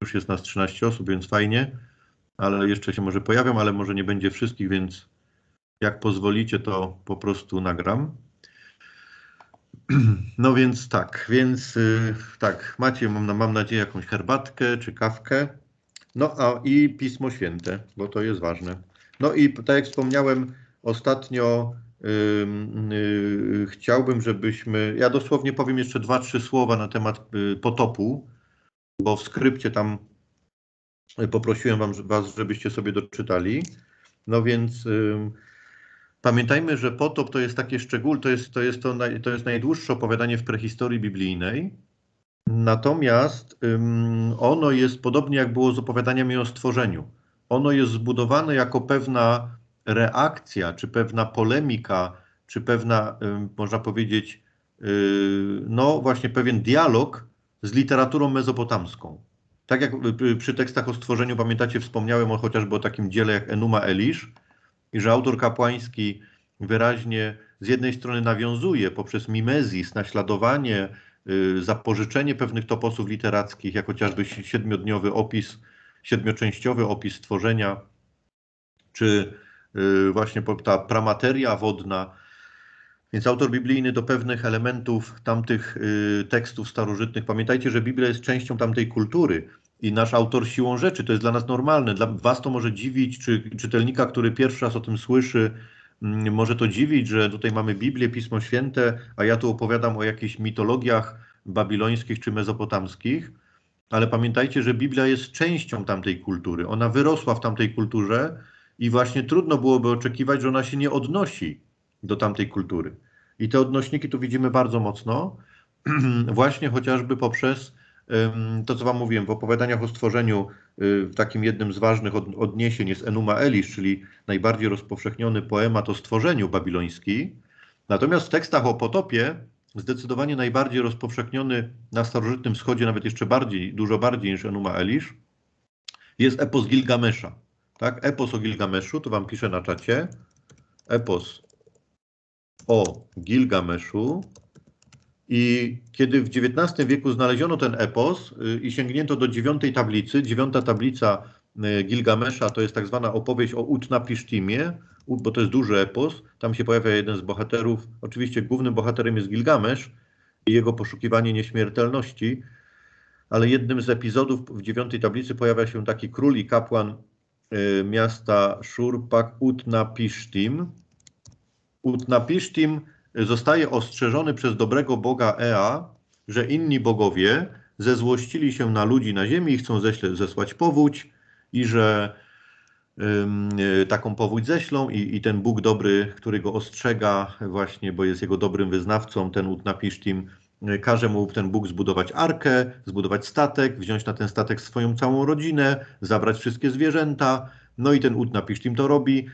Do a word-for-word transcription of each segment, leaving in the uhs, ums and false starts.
już jest nas trzynaście osób, więc fajnie, ale jeszcze się może pojawią, ale może nie będzie wszystkich, więc jak pozwolicie, to po prostu nagram. No więc tak, więc yy, tak, macie, mam, mam nadzieję, jakąś herbatkę czy kawkę. No a i Pismo Święte, bo to jest ważne. No i tak jak wspomniałem, ostatnio yy, yy, chciałbym, żebyśmy, ja dosłownie powiem jeszcze dwa, trzy słowa na temat yy, potopu, bo w skrypcie tam yy, poprosiłem wam, was, żebyście sobie doczytali. No więc... Yy, Pamiętajmy, że potop to jest taki szczegół, to jest, to jest, to naj, to jest najdłuższe opowiadanie w prehistorii biblijnej. Natomiast ym, ono jest podobnie jak było z opowiadaniami o stworzeniu. Ono jest zbudowane jako pewna reakcja, czy pewna polemika, czy pewna, ym, można powiedzieć, yy, no właśnie pewien dialog z literaturą mezopotamską. Tak jak y, przy tekstach o stworzeniu, pamiętacie, wspomniałem o, chociażby o takim dziele jak Enuma Elisz, i że autor kapłański wyraźnie z jednej strony nawiązuje poprzez mimezis, naśladowanie, yy, zapożyczenie pewnych toposów literackich, jak chociażby siedmiodniowy opis, siedmioczęściowy opis stworzenia, czy yy, właśnie ta pramateria wodna. Więc autor biblijny do pewnych elementów tamtych yy, tekstów starożytnych. Pamiętajcie, że Biblia jest częścią tamtej kultury. I nasz autor siłą rzeczy, to jest dla nas normalne. Dla was to może dziwić, czy czytelnika, który pierwszy raz o tym słyszy, m, może to dziwić, że tutaj mamy Biblię, Pismo Święte, a ja tu opowiadam o jakichś mitologiach babilońskich czy mezopotamskich. Ale pamiętajcie, że Biblia jest częścią tamtej kultury. Ona wyrosła w tamtej kulturze i właśnie trudno byłoby oczekiwać, że ona się nie odnosi do tamtej kultury. I te odnośniki tu widzimy bardzo mocno, właśnie chociażby poprzez to, co wam mówiłem, w opowiadaniach o stworzeniu, w takim jednym z ważnych odniesień jest Enuma Elisz, czyli najbardziej rozpowszechniony poemat o stworzeniu babiloński. Natomiast w tekstach o potopie zdecydowanie najbardziej rozpowszechniony na starożytnym wschodzie, nawet jeszcze bardziej, dużo bardziej niż Enuma Elisz, jest epos Gilgamesza. Tak? Epos o Gilgameszu, to wam piszę na czacie. Epos o Gilgameszu. I kiedy w dziewiętnastym wieku znaleziono ten epos i sięgnięto do dziewiątej tablicy, dziewiąta tablica Gilgamesza to jest tak zwana opowieść o Utnapisztimie, bo to jest duży epos, tam się pojawia jeden z bohaterów, oczywiście głównym bohaterem jest Gilgamesz i jego poszukiwanie nieśmiertelności, ale jednym z epizodów w dziewiątej tablicy pojawia się taki król i kapłan miasta Szur, pak Utnapisztim. Utnapisztim zostaje ostrzeżony przez dobrego boga Ea, że inni bogowie zezłościli się na ludzi na ziemi i chcą ześle, zesłać powódź i że y, taką powódź ześlą i, i ten bóg dobry, który go ostrzega właśnie, bo jest jego dobrym wyznawcą, ten Utnapisztim, każe mu ten bóg zbudować arkę, zbudować statek, wziąć na ten statek swoją całą rodzinę, zabrać wszystkie zwierzęta, no i ten Utnapisztim to robi.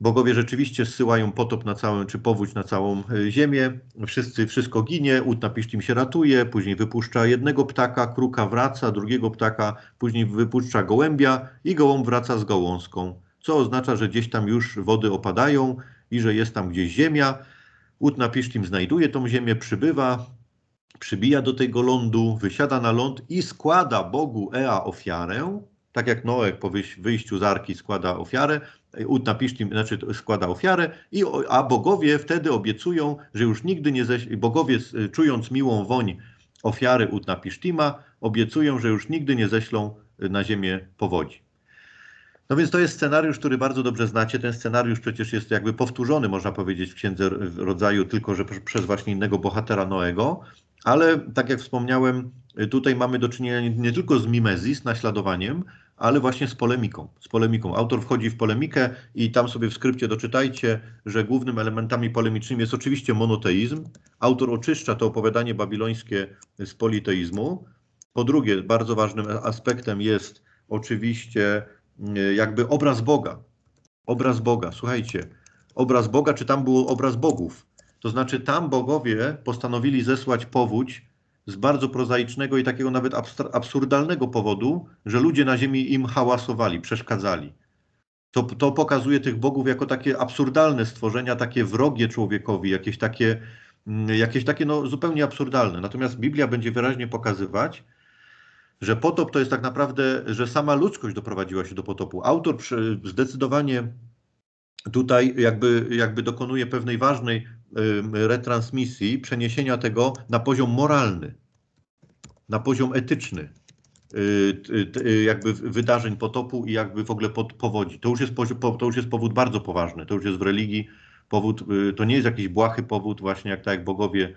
Bogowie rzeczywiście zsyłają potop na całą, czy powódź na całą ziemię. Wszyscy, wszystko ginie, Utnapisztim się ratuje, później wypuszcza jednego ptaka, kruka wraca, drugiego ptaka, później wypuszcza gołębia i gołąb wraca z gałązką, co oznacza, że gdzieś tam już wody opadają i że jest tam gdzieś ziemia. Utnapisztim znajduje tą ziemię, przybywa, przybija do tego lądu, wysiada na ląd i składa bogu Ea ofiarę, tak jak Noe po wyjściu z Arki składa ofiarę, Utnapisztim, znaczy składa ofiarę, i, a bogowie wtedy obiecują, że już nigdy nie ześlą, bogowie czując miłą woń ofiary Utnapisztima, obiecują, że już nigdy nie ześlą na ziemię powodzi. No więc to jest scenariusz, który bardzo dobrze znacie. Ten scenariusz przecież jest jakby powtórzony, można powiedzieć, w Księdze Rodzaju, tylko że przez właśnie innego bohatera Noego. Ale tak jak wspomniałem, tutaj mamy do czynienia nie, nie tylko z mimezis, naśladowaniem, ale właśnie z polemiką, z polemiką. Autor wchodzi w polemikę i tam sobie w skrypcie doczytajcie, że głównym elementami polemicznymi jest oczywiście monoteizm. Autor oczyszcza to opowiadanie babilońskie z politeizmu. Po drugie, bardzo ważnym aspektem jest oczywiście jakby obraz Boga. Obraz Boga, słuchajcie, obraz Boga, czy tam był obraz bogów? To znaczy tam bogowie postanowili zesłać powódź z bardzo prozaicznego i takiego nawet absurdalnego powodu, że ludzie na ziemi im hałasowali, przeszkadzali. To, to pokazuje tych bogów jako takie absurdalne stworzenia, takie wrogie człowiekowi, jakieś takie, jakieś takie no, zupełnie absurdalne. Natomiast Biblia będzie wyraźnie pokazywać, że potop to jest tak naprawdę, że sama ludzkość doprowadziła się do potopu. Autor przy, zdecydowanie tutaj jakby, jakby dokonuje pewnej ważnej y, retransmisji, przeniesienia tego na poziom moralny, na poziom etyczny y, y, y, jakby wydarzeń potopu i jakby w ogóle pod, powodzi. To już, jest, to już jest powód bardzo poważny, to już jest w religii powód, y, to nie jest jakiś błahy powód właśnie jak tak jak bogowie,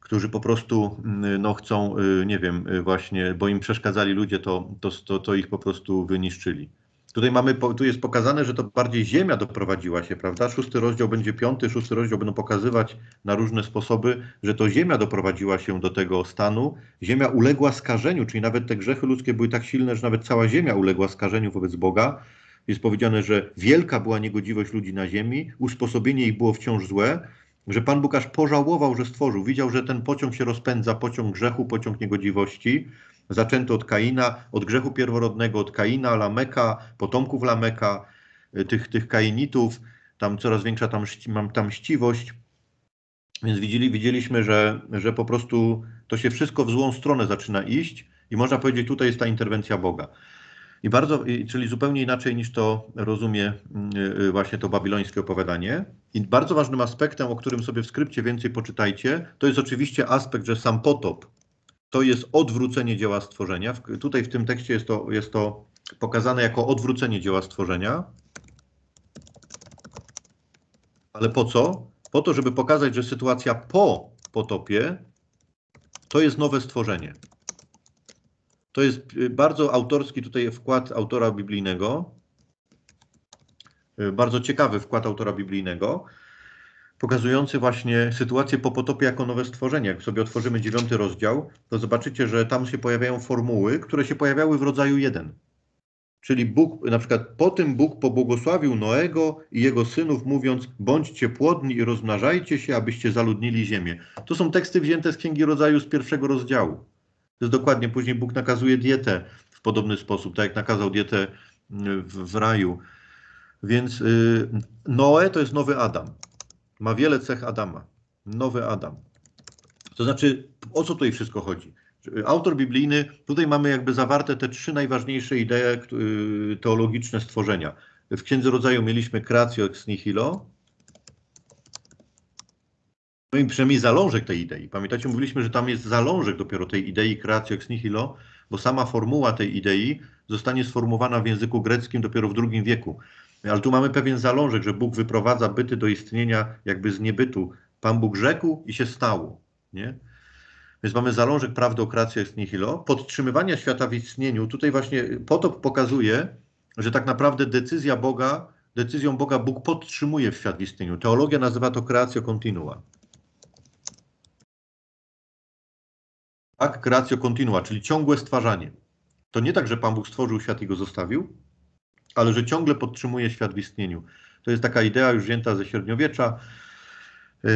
którzy po prostu no, chcą, nie wiem, właśnie, bo im przeszkadzali ludzie, to, to, to ich po prostu wyniszczyli. Tutaj mamy, tu jest pokazane, że to bardziej ziemia doprowadziła się, prawda? Szósty rozdział będzie piąty, szósty rozdział będą pokazywać na różne sposoby, że to ziemia doprowadziła się do tego stanu. Ziemia uległa skażeniu, czyli nawet te grzechy ludzkie były tak silne, że nawet cała ziemia uległa skażeniu wobec Boga. Jest powiedziane, że wielka była niegodziwość ludzi na ziemi, usposobienie ich było wciąż złe, że Pan Bóg aż pożałował, że stworzył. Widział, że ten pociąg się rozpędza, pociąg grzechu, pociąg niegodziwości. Zaczęto od Kaina, od grzechu pierworodnego, od Kaina, Lameka, potomków Lameka, tych, tych Kainitów. Tam coraz większa tam, tam mściwość. Więc widzieli, widzieliśmy, że, że po prostu to się wszystko w złą stronę zaczyna iść i można powiedzieć, tutaj jest ta interwencja Boga. I bardzo, czyli zupełnie inaczej niż to rozumie właśnie to babilońskie opowiadanie. I bardzo ważnym aspektem, o którym sobie w skrypcie więcej poczytajcie, to jest oczywiście aspekt, że sam potop to jest odwrócenie dzieła stworzenia. Tutaj w tym tekście jest to, jest to pokazane jako odwrócenie dzieła stworzenia. Ale po co? Po to, żeby pokazać, że sytuacja po potopie to jest nowe stworzenie. To jest bardzo autorski tutaj wkład autora biblijnego. Bardzo ciekawy wkład autora biblijnego, pokazujący właśnie sytuację po potopie jako nowe stworzenie. Jak sobie otworzymy dziewiąty rozdział, to zobaczycie, że tam się pojawiają formuły, które się pojawiały w rodzaju jeden. Czyli Bóg, na przykład po tym Bóg pobłogosławił Noego i jego synów, mówiąc: bądźcie płodni i rozmnażajcie się, abyście zaludnili ziemię. To są teksty wzięte z Księgi Rodzaju z pierwszego rozdziału. To jest dokładnie, później Bóg nakazuje dietę w podobny sposób, tak jak nakazał dietę w, w raju. Więc yy, Noe to jest nowy Adam. Ma wiele cech Adama. Nowy Adam. To znaczy, o co tutaj wszystko chodzi? Autor biblijny, tutaj mamy jakby zawarte te trzy najważniejsze idee yy, teologiczne stworzenia. W Księdze Rodzaju mieliśmy creatio ex nihilo. No i przynajmniej zalążek tej idei. Pamiętacie, mówiliśmy, że tam jest zalążek dopiero tej idei creatio ex nihilo, bo sama formuła tej idei zostanie sformułowana w języku greckim dopiero w drugim wieku. Ale tu mamy pewien zalążek, że Bóg wyprowadza byty do istnienia jakby z niebytu. Pan Bóg rzekł i się stało. Nie? Więc mamy zalążek prawdy o creatio ex nihilo. Podtrzymywania świata w istnieniu. Tutaj właśnie potop pokazuje, że tak naprawdę decyzja Boga, decyzją Boga Bóg podtrzymuje świat w istnieniu. Teologia nazywa to creatio continua. Tak, creatio continua, czyli ciągłe stwarzanie. To nie tak, że Pan Bóg stworzył świat i go zostawił, ale że ciągle podtrzymuje świat w istnieniu. To jest taka idea już wzięta ze średniowiecza.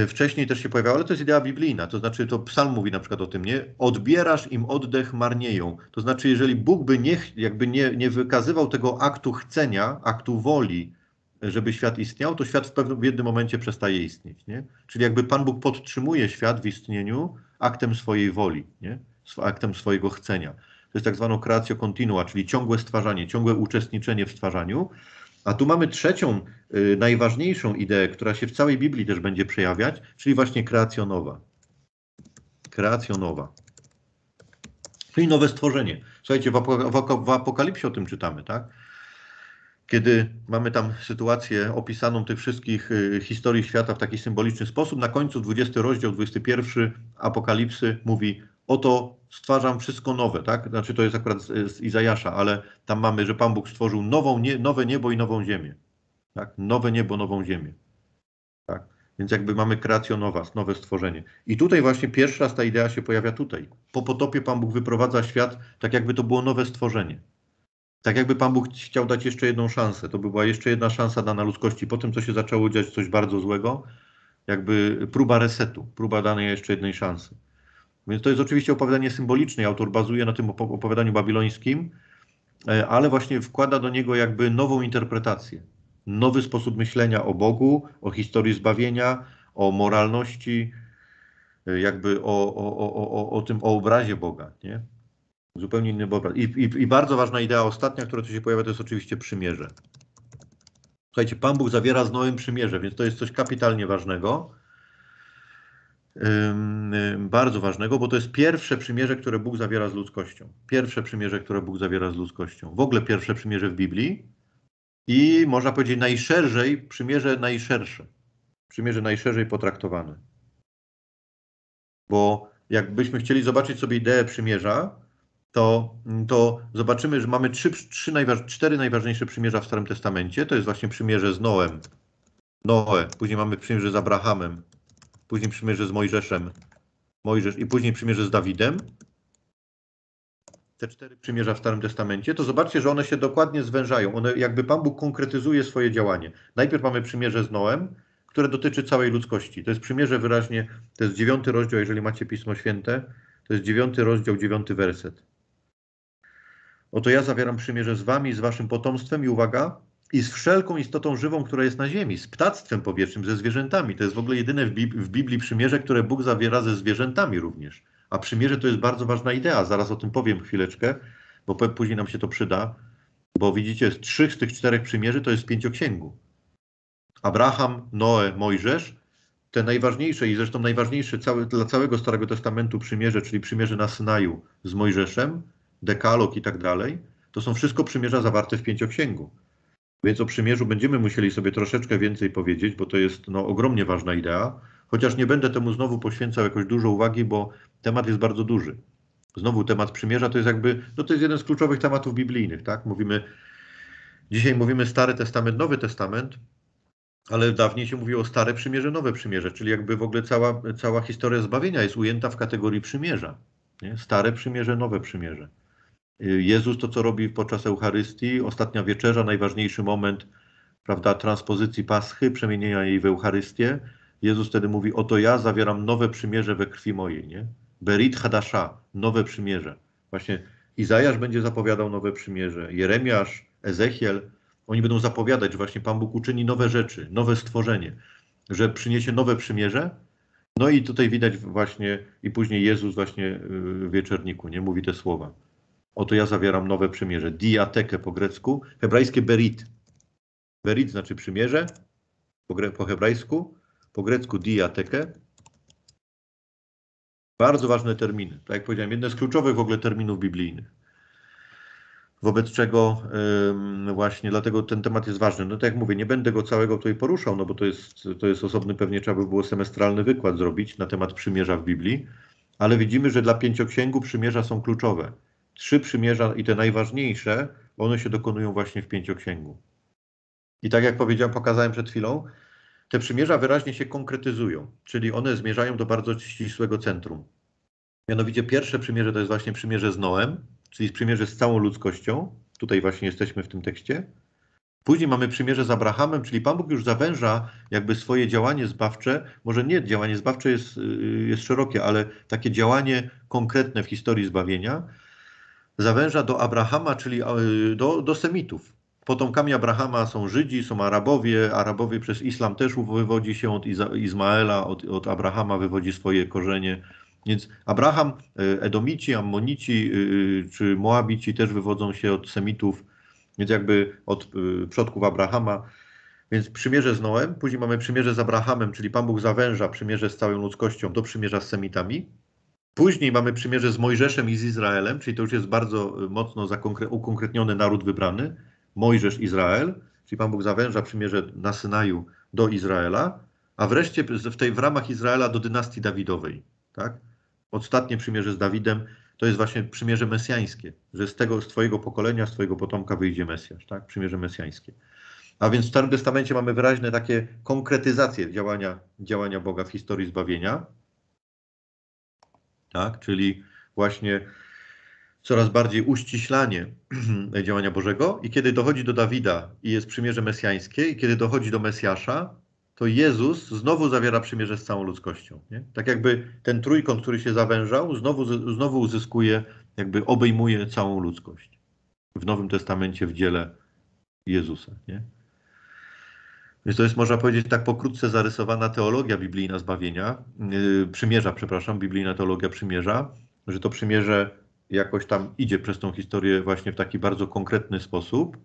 Wcześniej też się pojawiała, ale to jest idea biblijna. To znaczy, to Psalm mówi na przykład o tym, nie? Odbierasz im oddech, marnieją. To znaczy, jeżeli Bóg by nie, jakby nie, nie wykazywał tego aktu chcenia, aktu woli, żeby świat istniał, to świat w pewnym, w jednym momencie przestaje istnieć. Nie? Czyli jakby Pan Bóg podtrzymuje świat w istnieniu aktem swojej woli, nie? Aktem swojego chcenia. To jest tak zwane creatio continua, czyli ciągłe stwarzanie, ciągłe uczestniczenie w stwarzaniu. A tu mamy trzecią, y, najważniejszą ideę, która się w całej Biblii też będzie przejawiać, czyli właśnie creatio nova. Creatio nova. Czyli nowe stworzenie. Słuchajcie, w, apok w Apokalipsie o tym czytamy, tak? Kiedy mamy tam sytuację opisaną tych wszystkich y, historii świata w taki symboliczny sposób, na końcu dwudziesty rozdział, dwudziesty pierwszy Apokalipsy mówi: oto stwarzam wszystko nowe, tak? Znaczy to jest akurat z, z Izajasza, ale tam mamy, że Pan Bóg stworzył nową nie, nowe niebo i nową ziemię. Tak? Nowe niebo, nową ziemię. Tak? Więc jakby mamy creatio nova, nowe stworzenie. I tutaj właśnie pierwszy raz ta idea się pojawia tutaj. Po potopie Pan Bóg wyprowadza świat tak, jakby to było nowe stworzenie. Tak jakby Pan Bóg chciał dać jeszcze jedną szansę. To by była jeszcze jedna szansa dana ludzkości. Po tym, co się zaczęło dziać coś bardzo złego, jakby próba resetu, próba danej jeszcze jednej szansy. Więc to jest oczywiście opowiadanie symboliczne. Autor bazuje na tym opowiadaniu babilońskim, ale właśnie wkłada do niego jakby nową interpretację. Nowy sposób myślenia o Bogu, o historii zbawienia, o moralności, jakby o, o, o, o, o tym, o obrazie Boga, nie? Zupełnie inny obraz. I, i, i bardzo ważna idea ostatnia, która tu się pojawia, to jest oczywiście przymierze. Słuchajcie, Pan Bóg zawiera z Noem przymierze, więc to jest coś kapitalnie ważnego. Ym, bardzo ważnego, bo to jest pierwsze przymierze, które Bóg zawiera z ludzkością. Pierwsze przymierze, które Bóg zawiera z ludzkością. W ogóle pierwsze przymierze w Biblii i można powiedzieć najszerzej, przymierze najszersze. Przymierze najszerzej potraktowane. Bo jakbyśmy chcieli zobaczyć sobie ideę przymierza, to, to zobaczymy, że mamy trzy, trzy najważ, cztery najważniejsze przymierza w Starym Testamencie. To jest właśnie przymierze z Noem, Noe, później mamy przymierze z Abrahamem, później przymierze z Mojżeszem, Mojżesz i później przymierze z Dawidem. Te cztery przymierza w Starym Testamencie, to zobaczcie, że one się dokładnie zwężają. One jakby Pan Bóg konkretyzuje swoje działanie. Najpierw mamy przymierze z Noem, które dotyczy całej ludzkości. To jest przymierze wyraźnie, to jest dziewiąty rozdział, jeżeli macie Pismo Święte, to jest dziewiąty rozdział, dziewiąty werset. Oto ja zawieram przymierze z wami, z waszym potomstwem i uwaga, i z wszelką istotą żywą, która jest na ziemi, z ptactwem powietrznym, ze zwierzętami. To jest w ogóle jedyne w, Bib- w Biblii przymierze, które Bóg zawiera ze zwierzętami również. A przymierze to jest bardzo ważna idea, zaraz o tym powiem chwileczkę, bo później nam się to przyda, bo widzicie, z trzech z tych czterech przymierzy to jest z Pięcioksięgu. Abraham, Noe, Mojżesz, te najważniejsze i zresztą najważniejsze cały, dla całego Starego Testamentu przymierze, czyli przymierze na Synaju z Mojżeszem, Dekalog i tak dalej, to są wszystko przymierza zawarte w Pięcioksięgu. Więc o przymierzu będziemy musieli sobie troszeczkę więcej powiedzieć, bo to jest no, ogromnie ważna idea, chociaż nie będę temu znowu poświęcał jakoś dużo uwagi, bo temat jest bardzo duży. Znowu temat przymierza to jest jakby, no to jest jeden z kluczowych tematów biblijnych, tak? Mówimy, dzisiaj mówimy Stary Testament, Nowy Testament, ale dawniej się mówiło Stare Przymierze, Nowe Przymierze, czyli jakby w ogóle cała, cała historia zbawienia jest ujęta w kategorii przymierza. Nie? Stare Przymierze, Nowe Przymierze. Jezus to, co robi podczas Eucharystii, ostatnia wieczerza, najważniejszy moment, prawda, transpozycji Paschy, przemienienia jej w Eucharystię. Jezus wtedy mówi, oto ja zawieram nowe przymierze we krwi mojej, nie? Berit Hadasha, nowe przymierze. Właśnie Izajasz będzie zapowiadał nowe przymierze, Jeremiasz, Ezechiel, oni będą zapowiadać, że właśnie Pan Bóg uczyni nowe rzeczy, nowe stworzenie, że przyniesie nowe przymierze. No i tutaj widać właśnie, i później Jezus właśnie w Wieczerniku, nie? Mówi te słowa. Oto ja zawieram nowe przymierze. Diateke po grecku, hebrajskie berit. Berit znaczy przymierze po hebrajsku, po grecku diateke. Bardzo ważne terminy. Tak jak powiedziałem, jedne z kluczowych w ogóle terminów biblijnych. Wobec czego ym, właśnie dlatego ten temat jest ważny. No tak jak mówię, nie będę go całego tutaj poruszał, no bo to jest, to jest osobny, pewnie trzeba by było semestralny wykład zrobić na temat przymierza w Biblii, ale widzimy, że dla Pięcioksięgu przymierza są kluczowe. Trzy przymierza i te najważniejsze, one się dokonują właśnie w Pięcioksięgu. I tak jak powiedziałem, pokazałem przed chwilą, te przymierza wyraźnie się konkretyzują, czyli one zmierzają do bardzo ścisłego centrum. Mianowicie pierwsze przymierze to jest właśnie przymierze z Noem, czyli przymierze z całą ludzkością. Tutaj właśnie jesteśmy w tym tekście. Później mamy przymierze z Abrahamem, czyli Pan Bóg już zawęża jakby swoje działanie zbawcze. Może nie działanie zbawcze jest, jest szerokie, ale takie działanie konkretne w historii zbawienia. Zawęża do Abrahama, czyli do, do Semitów. Potomkami Abrahama są Żydzi, są Arabowie. Arabowie przez islam też wywodzi się od Izmaela, od, od Abrahama wywodzi swoje korzenie. Więc Abraham, Edomici, Ammonici czy Moabici też wywodzą się od Semitów, więc jakby od przodków Abrahama. Więc przymierze z Noem, później mamy przymierze z Abrahamem, czyli Pan Bóg zawęża przymierze z całą ludzkością do przymierza z Semitami. Później mamy przymierze z Mojżeszem i z Izraelem, czyli to już jest bardzo mocno ukonkretniony naród wybrany, Mojżesz, Izrael, czyli Pan Bóg zawęża przymierze na Synaju do Izraela, a wreszcie w, tej, w ramach Izraela do dynastii Dawidowej. Tak? Ostatnie przymierze z Dawidem to jest właśnie przymierze mesjańskie, że z tego, z twojego pokolenia, z twojego potomka wyjdzie Mesjasz, tak? Przymierze mesjańskie. A więc w Starym Testamencie mamy wyraźne takie konkretyzacje działania, działania Boga w historii zbawienia, tak? Czyli właśnie coraz bardziej uściślanie działania Bożego i kiedy dochodzi do Dawida i jest przymierze mesjańskie i kiedy dochodzi do Mesjasza, to Jezus znowu zawiera przymierze z całą ludzkością. Nie? Tak jakby ten trójkąt, który się zawężał, znowu, znowu uzyskuje, jakby obejmuje całą ludzkość. W Nowym Testamencie w dziele Jezusa. Nie? Więc to jest, można powiedzieć, tak pokrótce zarysowana teologia biblijna zbawienia, yy, przymierza, przepraszam, biblijna teologia przymierza, że to przymierze jakoś tam idzie przez tą historię właśnie w taki bardzo konkretny sposób.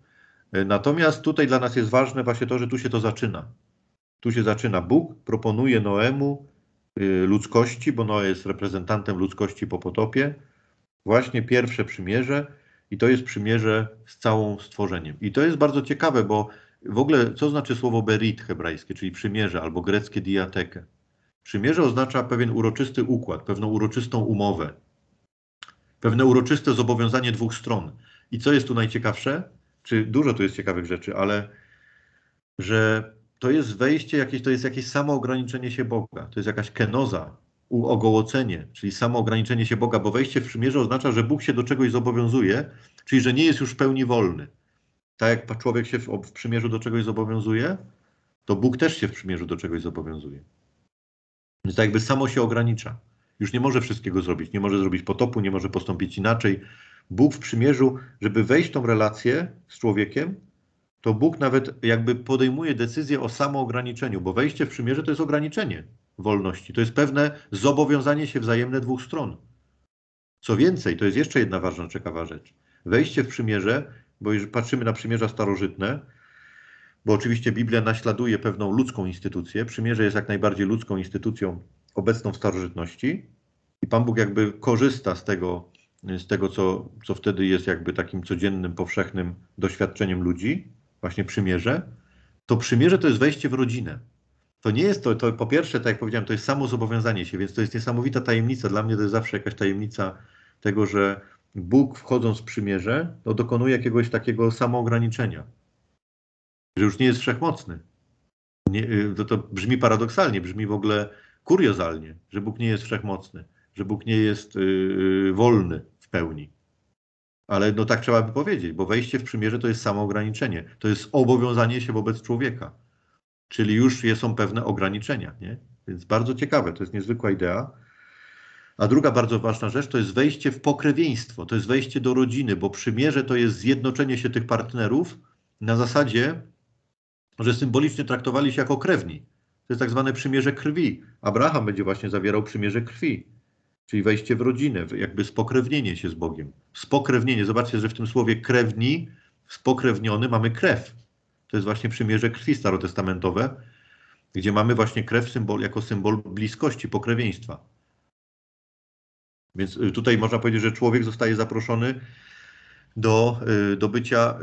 Natomiast tutaj dla nas jest ważne właśnie to, że tu się to zaczyna. Tu się zaczyna. Bóg proponuje Noemu, ludzkości, bo Noe jest reprezentantem ludzkości po potopie, właśnie pierwsze przymierze i to jest przymierze z całym stworzeniem. I to jest bardzo ciekawe, bo w ogóle co znaczy słowo berit hebrajskie, czyli przymierze, albo greckie diatekę. Przymierze oznacza pewien uroczysty układ, pewną uroczystą umowę, pewne uroczyste zobowiązanie dwóch stron. I co jest tu najciekawsze? Czy dużo tu jest ciekawych rzeczy, ale że to jest wejście, jakieś, to jest jakieś samoograniczenie się Boga. To jest jakaś kenoza, uogołocenie, czyli samoograniczenie się Boga, bo wejście w przymierze oznacza, że Bóg się do czegoś zobowiązuje, czyli że nie jest już w pełni wolny. Tak jak człowiek się w, w przymierzu do czegoś zobowiązuje, to Bóg też się w przymierzu do czegoś zobowiązuje. Więc tak jakby samo się ogranicza. Już nie może wszystkiego zrobić, nie może zrobić potopu, nie może postąpić inaczej. Bóg w przymierzu, żeby wejść w tą relację z człowiekiem, to Bóg nawet jakby podejmuje decyzję o samoograniczeniu, bo wejście w przymierze to jest ograniczenie wolności. To jest pewne zobowiązanie się wzajemne dwóch stron. Co więcej, to jest jeszcze jedna ważna, ciekawa rzecz. Wejście w przymierze, bo jeżeli patrzymy na przymierza starożytne, bo oczywiście Biblia naśladuje pewną ludzką instytucję, przymierze jest jak najbardziej ludzką instytucją obecną w starożytności i Pan Bóg jakby korzysta z tego, z tego co, co wtedy jest jakby takim codziennym, powszechnym doświadczeniem ludzi, właśnie przymierze, to przymierze to jest wejście w rodzinę. To nie jest to, to po pierwsze, tak jak powiedziałem, to jest samo zobowiązanie się, więc to jest niesamowita tajemnica. Dla mnie to jest zawsze jakaś tajemnica tego, że Bóg wchodząc w przymierze, to dokonuje jakiegoś takiego samoograniczenia. Że już nie jest wszechmocny. Nie, to, to brzmi paradoksalnie, brzmi w ogóle kuriozalnie, że Bóg nie jest wszechmocny, że Bóg nie jest yy, wolny w pełni. Ale no tak trzeba by powiedzieć, bo wejście w przymierze to jest samoograniczenie. To jest obowiązanie się wobec człowieka. Czyli już są pewne ograniczenia, nie? Więc bardzo ciekawe, to jest niezwykła idea. A druga bardzo ważna rzecz to jest wejście w pokrewieństwo, to jest wejście do rodziny, bo przymierze to jest zjednoczenie się tych partnerów na zasadzie, że symbolicznie traktowali się jako krewni. To jest tak zwane przymierze krwi. Abraham będzie właśnie zawierał przymierze krwi. Czyli wejście w rodzinę, jakby spokrewnienie się z Bogiem. Spokrewnienie. Zobaczcie, że w tym słowie krewni, spokrewniony mamy krew. To jest właśnie przymierze krwi starotestamentowe, gdzie mamy właśnie krew symbol, jako symbol bliskości, pokrewieństwa. Więc tutaj można powiedzieć, że człowiek zostaje zaproszony do, do bycia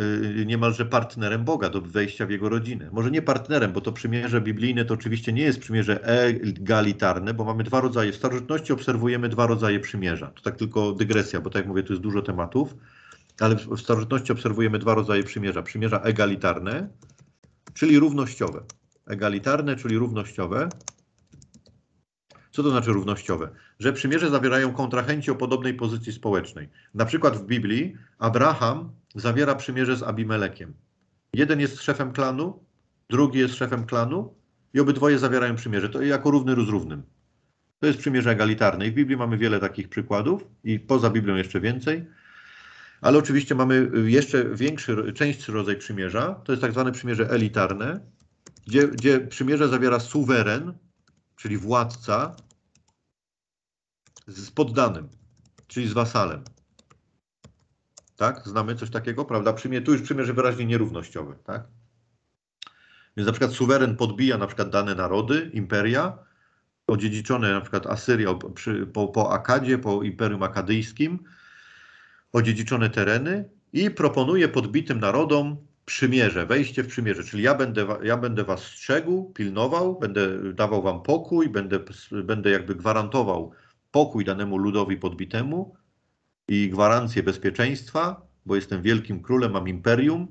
niemalże partnerem Boga, do wejścia w Jego rodzinę. Może nie partnerem, bo to przymierze biblijne to oczywiście nie jest przymierze egalitarne, bo mamy dwa rodzaje. W starożytności obserwujemy dwa rodzaje przymierza. To tak tylko dygresja, bo tak jak mówię, tu jest dużo tematów, ale w starożytności obserwujemy dwa rodzaje przymierza. Przymierza egalitarne, czyli równościowe. Egalitarne, czyli równościowe. Co to znaczy równościowe? Że przymierze zawierają kontrahenci o podobnej pozycji społecznej. Na przykład w Biblii Abraham zawiera przymierze z Abimelekiem. Jeden jest szefem klanu, drugi jest szefem klanu i obydwoje zawierają przymierze. To jako równy z równym. To jest przymierze egalitarne. I w Biblii mamy wiele takich przykładów i poza Biblią jeszcze więcej. Ale oczywiście mamy jeszcze większy, częstszy rodzaj przymierza. To jest tak zwane przymierze elitarne, gdzie, gdzie przymierze zawiera suweren, czyli władca, z poddanym, czyli z wasalem. Tak? Znamy coś takiego, prawda? Przymierze, tu już przymierze wyraźnie nierównościowe, tak? Więc na przykład suweren podbija na przykład dane narody, imperia, odziedziczone na przykład Asyria przy, po, po Akadzie, po Imperium Akadyjskim, odziedziczone tereny i proponuje podbitym narodom przymierze, wejście w przymierze, czyli ja będę, ja będę was strzegł, pilnował, będę dawał wam pokój, będę, będę jakby gwarantował pokój danemu ludowi podbitemu i gwarancję bezpieczeństwa, bo jestem wielkim królem, mam imperium,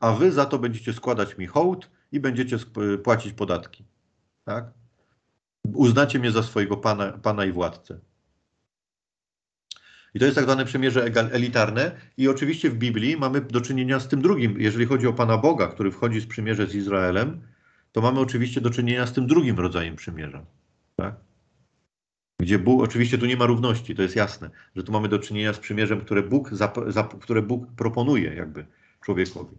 a wy za to będziecie składać mi hołd i będziecie płacić podatki. Tak? Uznacie mnie za swojego pana, pana i władcę. I to jest tak zwane przymierze elitarne i oczywiście w Biblii mamy do czynienia z tym drugim. Jeżeli chodzi o Pana Boga, który wchodzi w przymierze z Izraelem, to mamy oczywiście do czynienia z tym drugim rodzajem przymierza. Tak? Gdzie Bóg, oczywiście tu nie ma równości, to jest jasne, że tu mamy do czynienia z przymierzem, które Bóg, zap, zap, które Bóg proponuje jakby człowiekowi.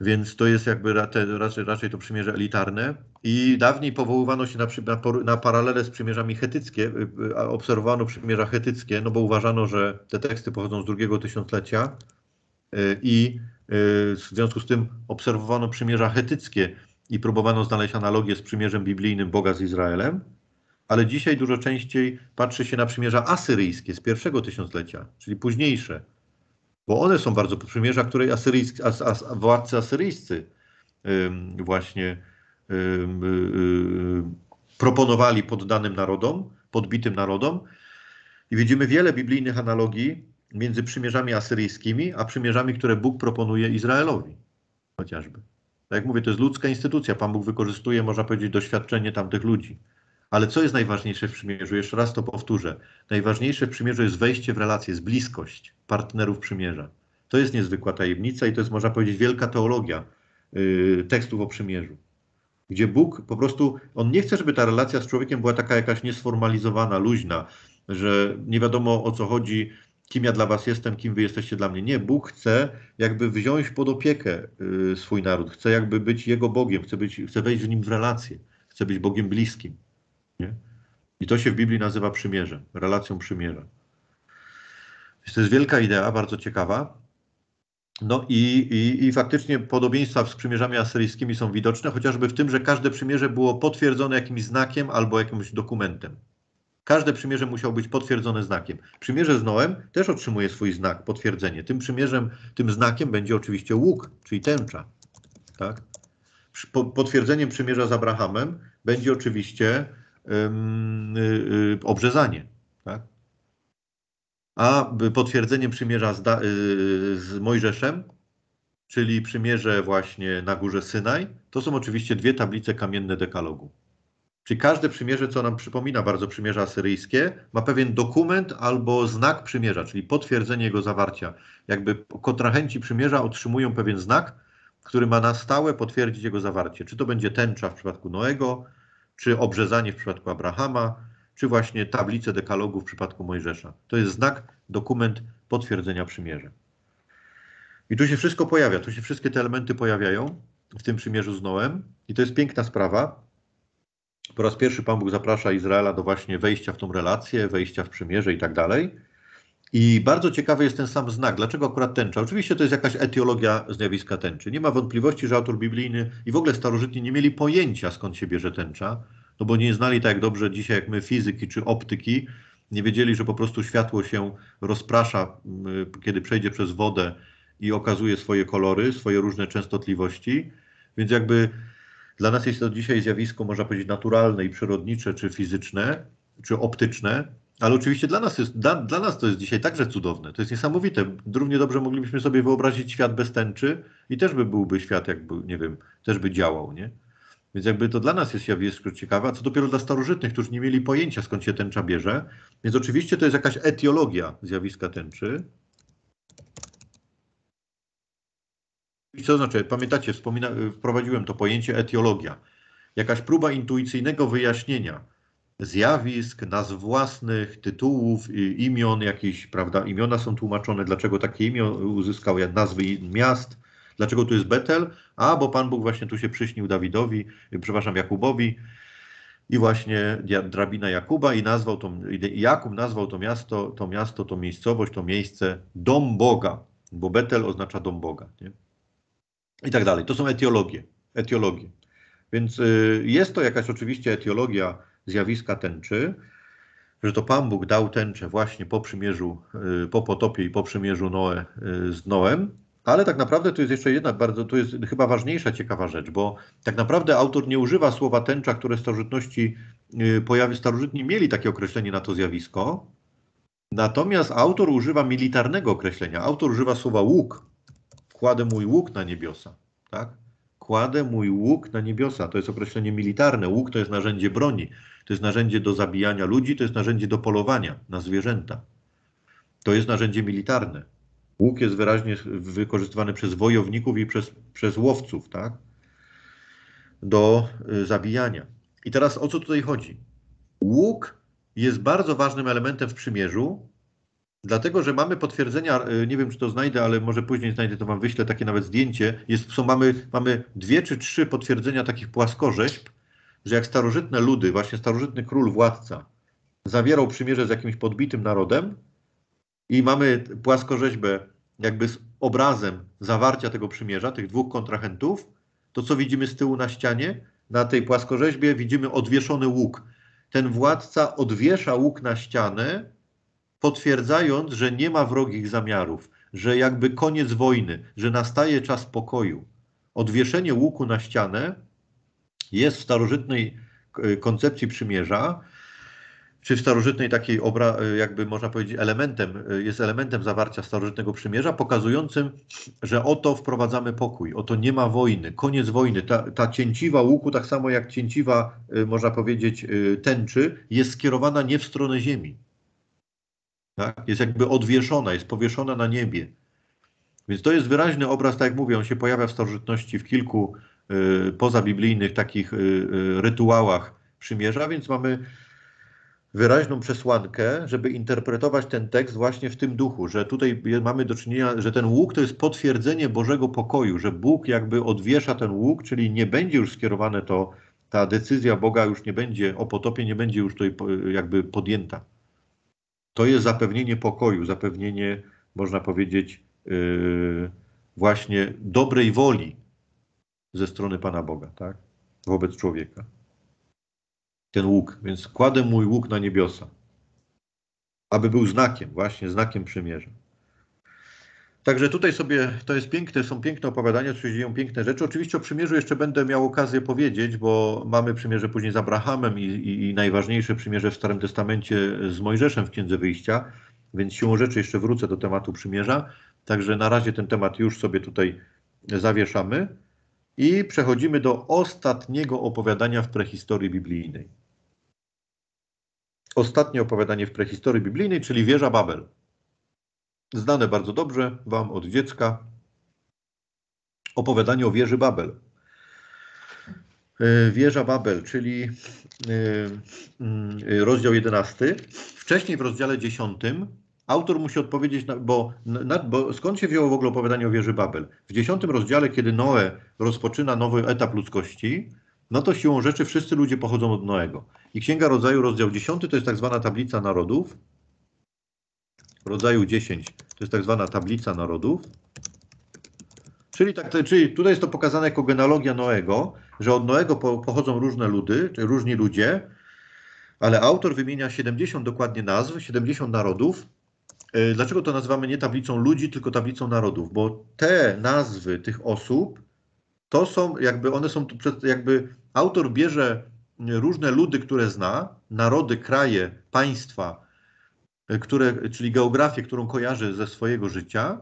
Więc to jest jakby raczej, raczej to przymierze elitarne. I dawniej powoływano się na, na, na paralele z przymierzami chetyckie, obserwowano przymierza chetyckie, no bo uważano, że te teksty pochodzą z drugiego tysiąclecia i w związku z tym obserwowano przymierza chetyckie i próbowano znaleźć analogię z przymierzem biblijnym Boga z Izraelem. Ale dzisiaj dużo częściej patrzy się na przymierza asyryjskie z pierwszego tysiąclecia, czyli późniejsze. Bo one są bardzo przymierza, której asyryjscy, as, as, władcy asyryjscy ym, właśnie ym, ym, proponowali poddanym narodom, podbitym narodom. I widzimy wiele biblijnych analogii między przymierzami asyryjskimi, a przymierzami, które Bóg proponuje Izraelowi chociażby. Tak jak mówię, to jest ludzka instytucja. Pan Bóg wykorzystuje, można powiedzieć, doświadczenie tamtych ludzi. Ale co jest najważniejsze w przymierzu? Jeszcze raz to powtórzę. Najważniejsze w przymierzu jest wejście w relację, jest bliskość partnerów przymierza. To jest niezwykła tajemnica i to jest, można powiedzieć, wielka teologia yy, tekstów o przymierzu. Gdzie Bóg po prostu, on nie chce, żeby ta relacja z człowiekiem była taka jakaś niesformalizowana, luźna, że nie wiadomo o co chodzi, kim ja dla was jestem, kim wy jesteście dla mnie. Nie, Bóg chce jakby wziąć pod opiekę yy, swój naród, chce jakby być jego Bogiem, chce, być, chce wejść w nim w relację, chce być Bogiem bliskim. Nie? I to się w Biblii nazywa przymierzem, relacją przymierza. Więc to jest wielka idea, bardzo ciekawa. No i, i, i faktycznie podobieństwa z przymierzami asyryjskimi są widoczne, chociażby w tym, że każde przymierze było potwierdzone jakimś znakiem albo jakimś dokumentem. Każde przymierze musiało być potwierdzone znakiem. Przymierze z Noem też otrzymuje swój znak, potwierdzenie. Tym przymierzem, tym znakiem będzie oczywiście łuk, czyli tęcza. Tak? Potwierdzeniem przymierza z Abrahamem będzie oczywiście Ym, y, y, obrzezanie, tak? A potwierdzeniem przymierza z, da, y, z Mojżeszem, czyli przymierze właśnie na górze Synaj, to są oczywiście dwie tablice kamienne dekalogu. Czyli każde przymierze, co nam przypomina bardzo przymierza asyryjskie, ma pewien dokument albo znak przymierza, czyli potwierdzenie jego zawarcia. Jakby kontrahenci przymierza otrzymują pewien znak, który ma na stałe potwierdzić jego zawarcie. Czy to będzie tęcza w przypadku Noego, czy obrzezanie w przypadku Abrahama, czy właśnie tablice dekalogu w przypadku Mojżesza. To jest znak, dokument potwierdzenia przymierza. I tu się wszystko pojawia, tu się wszystkie te elementy pojawiają w tym przymierzu z Noem. I to jest piękna sprawa. Po raz pierwszy Pan Bóg zaprasza Izraela do właśnie wejścia w tą relację, wejścia w przymierze i tak dalej. I bardzo ciekawy jest ten sam znak. Dlaczego akurat tęcza? Oczywiście to jest jakaś etiologia zjawiska tęczy. Nie ma wątpliwości, że autor biblijny i w ogóle starożytni nie mieli pojęcia, skąd się bierze tęcza, no bo nie znali tak dobrze dzisiaj jak my fizyki czy optyki. Nie wiedzieli, że po prostu światło się rozprasza, kiedy przejdzie przez wodę i okazuje swoje kolory, swoje różne częstotliwości. Więc jakby dla nas jest to dzisiaj zjawisko, można powiedzieć, naturalne i przyrodnicze, czy fizyczne, czy optyczne. Ale oczywiście dla nas, jest, dla, dla nas to jest dzisiaj także cudowne. To jest niesamowite. Równie dobrze moglibyśmy sobie wyobrazić świat bez tęczy i też by byłby świat, jakby, nie wiem, też by działał, nie? Więc jakby to dla nas jest zjawisko ciekawe, a co dopiero dla starożytnych, którzy nie mieli pojęcia, skąd się tęcza bierze. Więc oczywiście to jest jakaś etiologia zjawiska tęczy. I co to znaczy? Pamiętacie, wspomina, wprowadziłem to pojęcie etiologia. Jakaś próba intuicyjnego wyjaśnienia zjawisk, nazw własnych, tytułów, imion jakichś, prawda, imiona są tłumaczone, dlaczego takie imię uzyskał, nazwy miast, dlaczego tu jest Betel, a bo Pan Bóg właśnie tu się przyśnił Dawidowi, przepraszam, Jakubowi i właśnie drabina Jakuba i nazwał to, Jakub nazwał to miasto, to miasto, to miejscowość, to miejsce Dom Boga, bo Betel oznacza Dom Boga, nie? I tak dalej. To są etiologie, etiologie. Więc y, jest to jakaś oczywiście etiologia zjawiska tęczy, że to Pan Bóg dał tęczę właśnie po przymierzu, po potopie i po przymierzu Noe z Noem, ale tak naprawdę to jest jeszcze jedna bardzo, to jest chyba ważniejsza, ciekawa rzecz, bo tak naprawdę autor nie używa słowa tęcza, które w starożytności pojawi, starożytni mieli takie określenie na to zjawisko, natomiast autor używa militarnego określenia, autor używa słowa łuk, kładę mój łuk na niebiosa, tak? Kładę mój łuk na niebiosa. To jest określenie militarne. Łuk to jest narzędzie broni. To jest narzędzie do zabijania ludzi, to jest narzędzie do polowania na zwierzęta. To jest narzędzie militarne. Łuk jest wyraźnie wykorzystywany przez wojowników i przez, przez łowców, tak? Do y, zabijania. I teraz o co tutaj chodzi? Łuk jest bardzo ważnym elementem w przymierzu, Dlatego, że mamy potwierdzenia, nie wiem, czy to znajdę, ale może później znajdę, to wam wyślę takie nawet zdjęcie. Jest, są, mamy, mamy dwie czy trzy potwierdzenia takich płaskorzeźb, że jak starożytne ludy, właśnie starożytny król, władca, zawierał przymierze z jakimś podbitym narodem i mamy płaskorzeźbę jakby z obrazem zawarcia tego przymierza, tych dwóch kontrahentów, to co widzimy z tyłu na ścianie? Na tej płaskorzeźbie widzimy odwieszony łuk. Ten władca odwiesza łuk na ścianę, potwierdzając, że nie ma wrogich zamiarów, że jakby koniec wojny, że nastaje czas pokoju. Odwieszenie łuku na ścianę jest w starożytnej koncepcji przymierza, czy w starożytnej takiej, obra, jakby można powiedzieć, elementem, jest elementem zawarcia starożytnego przymierza, pokazującym, że oto wprowadzamy pokój, oto nie ma wojny, koniec wojny. Ta, ta cięciwa łuku, tak samo jak cięciwa, można powiedzieć, tęczy, jest skierowana nie w stronę ziemi. Tak? Jest jakby odwieszona, jest powieszona na niebie. Więc to jest wyraźny obraz, tak jak mówię, on się pojawia w starożytności w kilku y, pozabiblijnych takich y, y, rytuałach przymierza, więc mamy wyraźną przesłankę, żeby interpretować ten tekst właśnie w tym duchu, że tutaj mamy do czynienia, że ten łuk to jest potwierdzenie Bożego pokoju, że Bóg jakby odwiesza ten łuk, czyli nie będzie już skierowane to, ta decyzja Boga już nie będzie, o potopie nie będzie już tutaj jakby podjęta. To jest zapewnienie pokoju, zapewnienie, można powiedzieć, yy, właśnie dobrej woli ze strony Pana Boga, tak? Wobec człowieka. Ten łuk, więc kładę mój łuk na niebiosa, aby był znakiem, właśnie znakiem przymierza. Także tutaj sobie, to jest piękne, są piękne opowiadania, tu się dzieją piękne rzeczy. Oczywiście o przymierzu jeszcze będę miał okazję powiedzieć, bo mamy przymierze później z Abrahamem i, i, i najważniejsze przymierze w Starym Testamencie z Mojżeszem w Księdze Wyjścia, więc siłą rzeczy jeszcze wrócę do tematu przymierza. Także na razie ten temat już sobie tutaj zawieszamy i przechodzimy do ostatniego opowiadania w prehistorii biblijnej. Ostatnie opowiadanie w prehistorii biblijnej, czyli wieża Babel. Znane bardzo dobrze wam od dziecka opowiadanie o wieży Babel. Wieża Babel, czyli rozdział jedenasty. Wcześniej w rozdziale dziesiątym autor musi odpowiedzieć, na, bo, na, bo skąd się wzięło w ogóle opowiadanie o wieży Babel? W dziesiątym rozdziale, kiedy Noe rozpoczyna nowy etap ludzkości, no to siłą rzeczy wszyscy ludzie pochodzą od Noego. I Księga Rodzaju, rozdział dziesiąty, to jest tak zwana tablica narodów. Rodzaju dziesięć, to jest tak zwana tablica narodów. Czyli, tak, czyli tutaj jest to pokazane jako genealogia Noego, że od Noego po, pochodzą różne ludy, czy różni ludzie, ale autor wymienia siedemdziesiąt dokładnie nazw, siedemdziesiąt narodów. Dlaczego to nazywamy nie tablicą ludzi, tylko tablicą narodów? Bo te nazwy tych osób, to są jakby, one są, jakby autor bierze różne ludy, które zna, narody, kraje, państwa, które, czyli geografię, którą kojarzy ze swojego życia,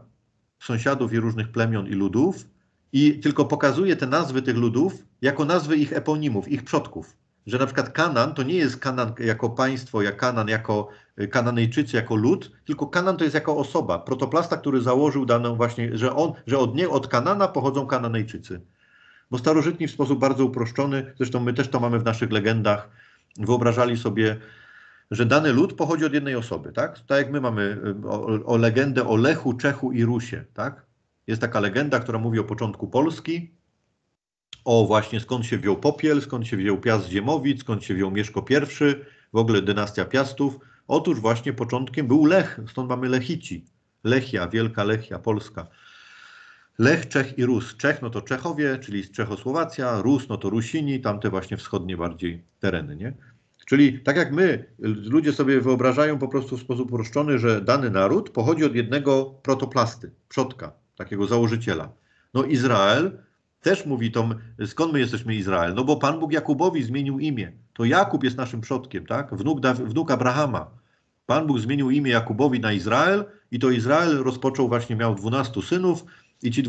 sąsiadów i różnych plemion i ludów, i tylko pokazuje te nazwy tych ludów jako nazwy ich eponimów, ich przodków. Że na przykład Kanan to nie jest Kanan jako państwo, jak Kanan jako Kananejczycy, jako lud, tylko Kanan to jest jako osoba, protoplasta, który założył daną właśnie, że, on, że od niej, od Kanana pochodzą Kananejczycy. Bo starożytni w sposób bardzo uproszczony, zresztą my też to mamy w naszych legendach, wyobrażali sobie, że dany lud pochodzi od jednej osoby, tak? Tak jak my mamy o, o legendę o Lechu, Czechu i Rusie, tak? Jest taka legenda, która mówi o początku Polski, o właśnie skąd się wziął Popiel, skąd się wziął Piast Ziemowit, skąd się wziął Mieszko pierwszy, w ogóle dynastia Piastów. Otóż właśnie początkiem był Lech, stąd mamy Lechici. Lechia, Wielka Lechia, Polska. Lech, Czech i Rus. Czech, no to Czechowie, czyli Czechosłowacja, Rus, no to Rusini, tamte właśnie wschodnie bardziej tereny, nie? Czyli tak jak my, ludzie sobie wyobrażają po prostu w sposób uproszczony, że dany naród pochodzi od jednego protoplasty, przodka, takiego założyciela. No Izrael też mówi to, skąd my jesteśmy Izrael? No bo Pan Bóg Jakubowi zmienił imię. To Jakub jest naszym przodkiem, tak? Wnuk, wnuk Abrahama. Pan Bóg zmienił imię Jakubowi na Izrael i to Izrael rozpoczął właśnie, miał dwunastu synów i ci